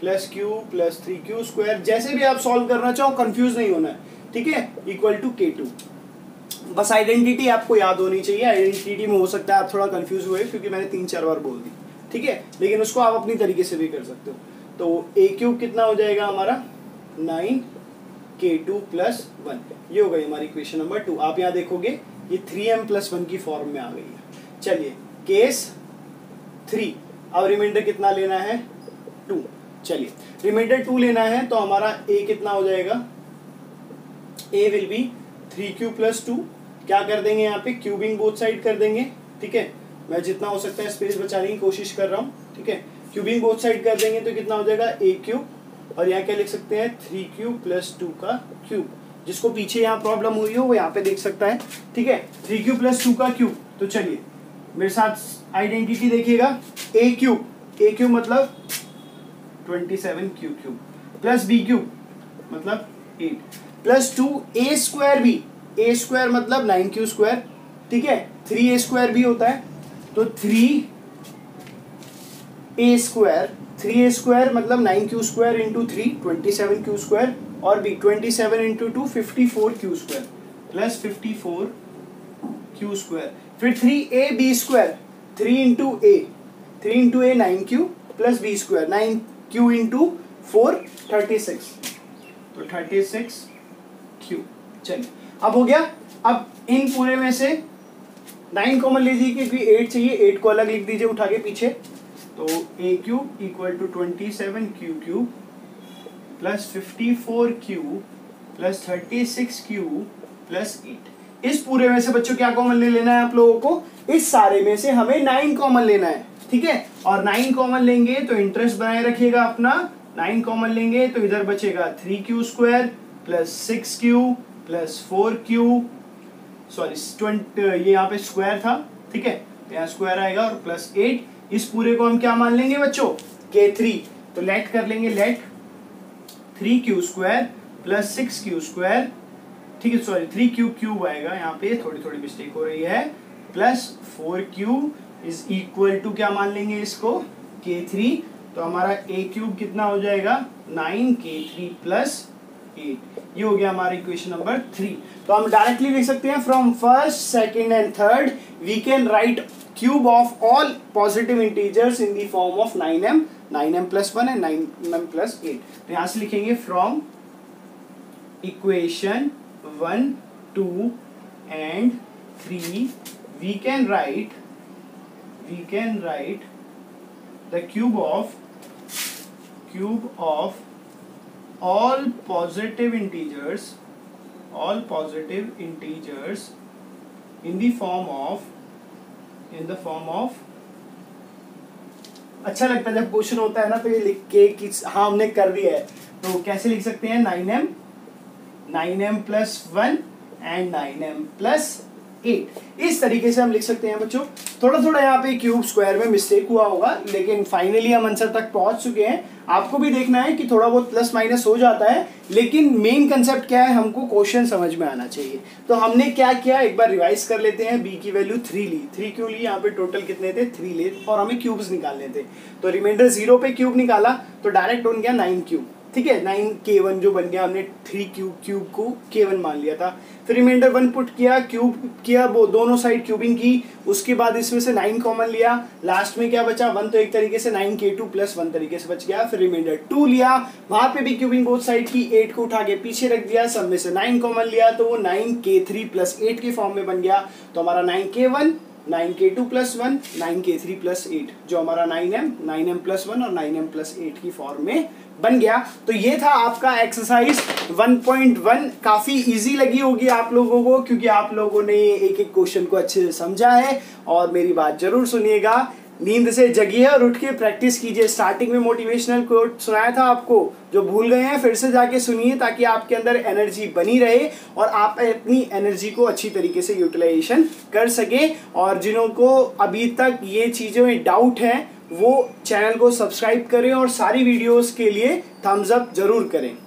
plus q plus three q square, जैसे भी आप सॉल्व करना चाहो कंफ्यूज नहीं होना है, ठीक है, इक्वल टू के टू। बस आइडेंटिटी आपको याद होनी चाहिए, आइडेंटिटी में हो सकता है आप थोड़ा कंफ्यूज हुए क्योंकि मैंने तीन चार बार बोल दी, ठीक है, लेकिन उसको आप अपनी तरीके से भी कर सकते हो। तो ए क्यूब कितना हो जाएगा हमारा, nine k two plus one, ये हो गई हमारी इक्वेशन नंबर टू। आप यहाँ देखोगे ये थ्री एम प्लस वन की फॉर्म में आ गई है। चलिए केस थ्री, अब रिमाइंडर कितना लेना है, टू, चलिए रिमाइंडर टू लेना है, तो हमारा ए कितना हो जाएगा, a will be three q plus two, क्या कर देंगे यहाँ पे, क्यूबिंग बोथ साइड कर देंगे, ठीक है, मैं जितना हो सकता है स्पेस बचाने की कोशिश कर रहा हूँ, ठीक है, क्यूबिंग बोथ साइड कर देंगे तो कितना हो जाएगा ए क्यूब, और यहाँ क्या लिख सकते हैं, थ्री क्यू प्लस टू का क्यूब, जिसको पीछे यहाँ प्रॉब्लम हुई हो वो यहाँ पे देख सकता है, ठीक है, थ्री क्यू प्लस टू का क्यूब। तो चलिए मेरे साथ आइडेंटिटी देखिएगा, ए क्यूब, ए क्यूब मतलब twenty seven q cube plus b cube मतलब eight plus two a square b, a square मतलब नाइन क्यू स्क्वायर, ठीक है, थ्री ए स्क्वायर बी होता है तो three a square, three a square मतलब nine q square into three twenty seven q square, और b twenty seven into two fifty four q square plus fifty four q square, फिर three a b square, three into a, three into a nine q plus b square, nine q into four thirty six, तो थर्टी सिक्स क्यू। चलिए अब हो गया, अब इन पूरे में से नाइन कॉमन ले लीजिए क्योंकि एट चाहिए, एट को अलग लिख दीजिए उठा के पीछे, तो a cube equal to twenty seven q cube plus fifty four q plus thirty six q plus eight. इस पूरे में से बच्चों क्या कॉमन ले लेना है आप लोगों को, इस सारे में से हमें नाइन कॉमन लेना है, ठीक है, और नाइन कॉमन लेंगे तो इंटरेस्ट बनाए रखिएगा अपना, नाइन कॉमन लेंगे तो इधर बचेगा three q square plus six q plus four q, sorry twenty, ये यहाँ पे स्क्वायर था, ठीक है, यहाँ स्क्वायर आएगा, और प्लस एट। इस पूरे को हम क्या मान लेंगे बच्चों, के थ्री, तो लेट कर लेंगे, let three q square plus six q square, ठीक है, सॉरी थ्री क्यू क्यूब आएगा यहाँ पे, थोड़ी थोड़ी मिस्टेक हो रही है, plus four q is equal to क्या मान लेंगे इसको, के थ्री, तो हमारा ए क्यूब कितना हो जाएगा, nine k three plus eight, ये हो गया हमारा इक्वेशन नंबर थ्री। तो हम डायरेक्टली लिख सकते हैं, from first second and third we can write cube of all positive integers in the form of nine m, nine m plus one and nine m plus eight. तो यहाँ से लिखेंगे from equation one two and three we can write we can write the cube of cube of all positive integers all positive integers in the form of in the form of अच्छा लगता है जब क्वेश्चन होता है ना तो ये लिख के कि हाँ हमने कर दिया है, तो कैसे लिख सकते हैं, nine m nine m plus one and nine m plus eight. इस तरीके से हम लिख सकते हैं बच्चों। थोड़ा थोड़ा यहाँ पे क्यूब स्क्वायर में मिस्टेक हुआ होगा, लेकिन फाइनली हम आंसर तक पहुंच चुके हैं। आपको भी देखना है कि थोड़ा बहुत प्लस माइनस हो जाता है, लेकिन मेन कंसेप्ट क्या है, हमको क्वेश्चन समझ में आना चाहिए। तो हमने क्या किया, एक बार रिवाइज कर लेते हैं। बी की वैल्यू थ्री ली, थ्री क्यों ली, यहाँ पे टोटल कितने थे, थ्री ले, और हमें क्यूब्स निकालने थे। तो रिमाइंडर जीरो पे क्यूब निकाला तो डायरेक्ट बन गया नाइन क्यूब, ठीक है, नाइन के वन जो बन गया, हमने थ्री क्यूब क्यूब को के वन मान लिया था। फिर रिमाइंडर वन पुट किया, क्यूब किया, वो दोनों साइड क्यूबिंग की, उसके बाद इसमें से नाइन कॉमन लिया, लास्ट में क्या बचा वन, तो एक तरीके से nine k two plus one तरीके से बच गया। फिर रिमाइंडर टू लिया, वहां पे भी क्यूबिंग बोथ साइड की, एट को उठा के पीछे रख दिया, सब में से नाइन कॉमन लिया तो वो nine k three plus eight के फॉर्म में बन गया। तो हमारा nine k one, nine k two plus one, nine k three plus eight, जो हमारा nine m, nine m plus one और नाइन एम प्लस एट की फॉर्म में बन गया। तो ये था आपका एक्सरसाइज वन पॉइंट वन। काफ़ी इजी लगी होगी आप लोगों को, क्योंकि आप लोगों ने एक एक क्वेश्चन को अच्छे से समझा है। और मेरी बात जरूर सुनिएगा, नींद से जगिए और उठ के प्रैक्टिस कीजिए। स्टार्टिंग में मोटिवेशनल कोट सुनाया था आपको, जो भूल गए हैं फिर से जाके सुनिए, ताकि आपके अंदर एनर्जी बनी रहे और आप अपनी एनर्जी को अच्छी तरीके से यूटिलाइजेशन कर सके। और जिन्हों को अभी तक ये चीज़ों में डाउट है, वो चैनल को सब्सक्राइब करें और सारी वीडियोस के लिए थम्स अप जरूर करें।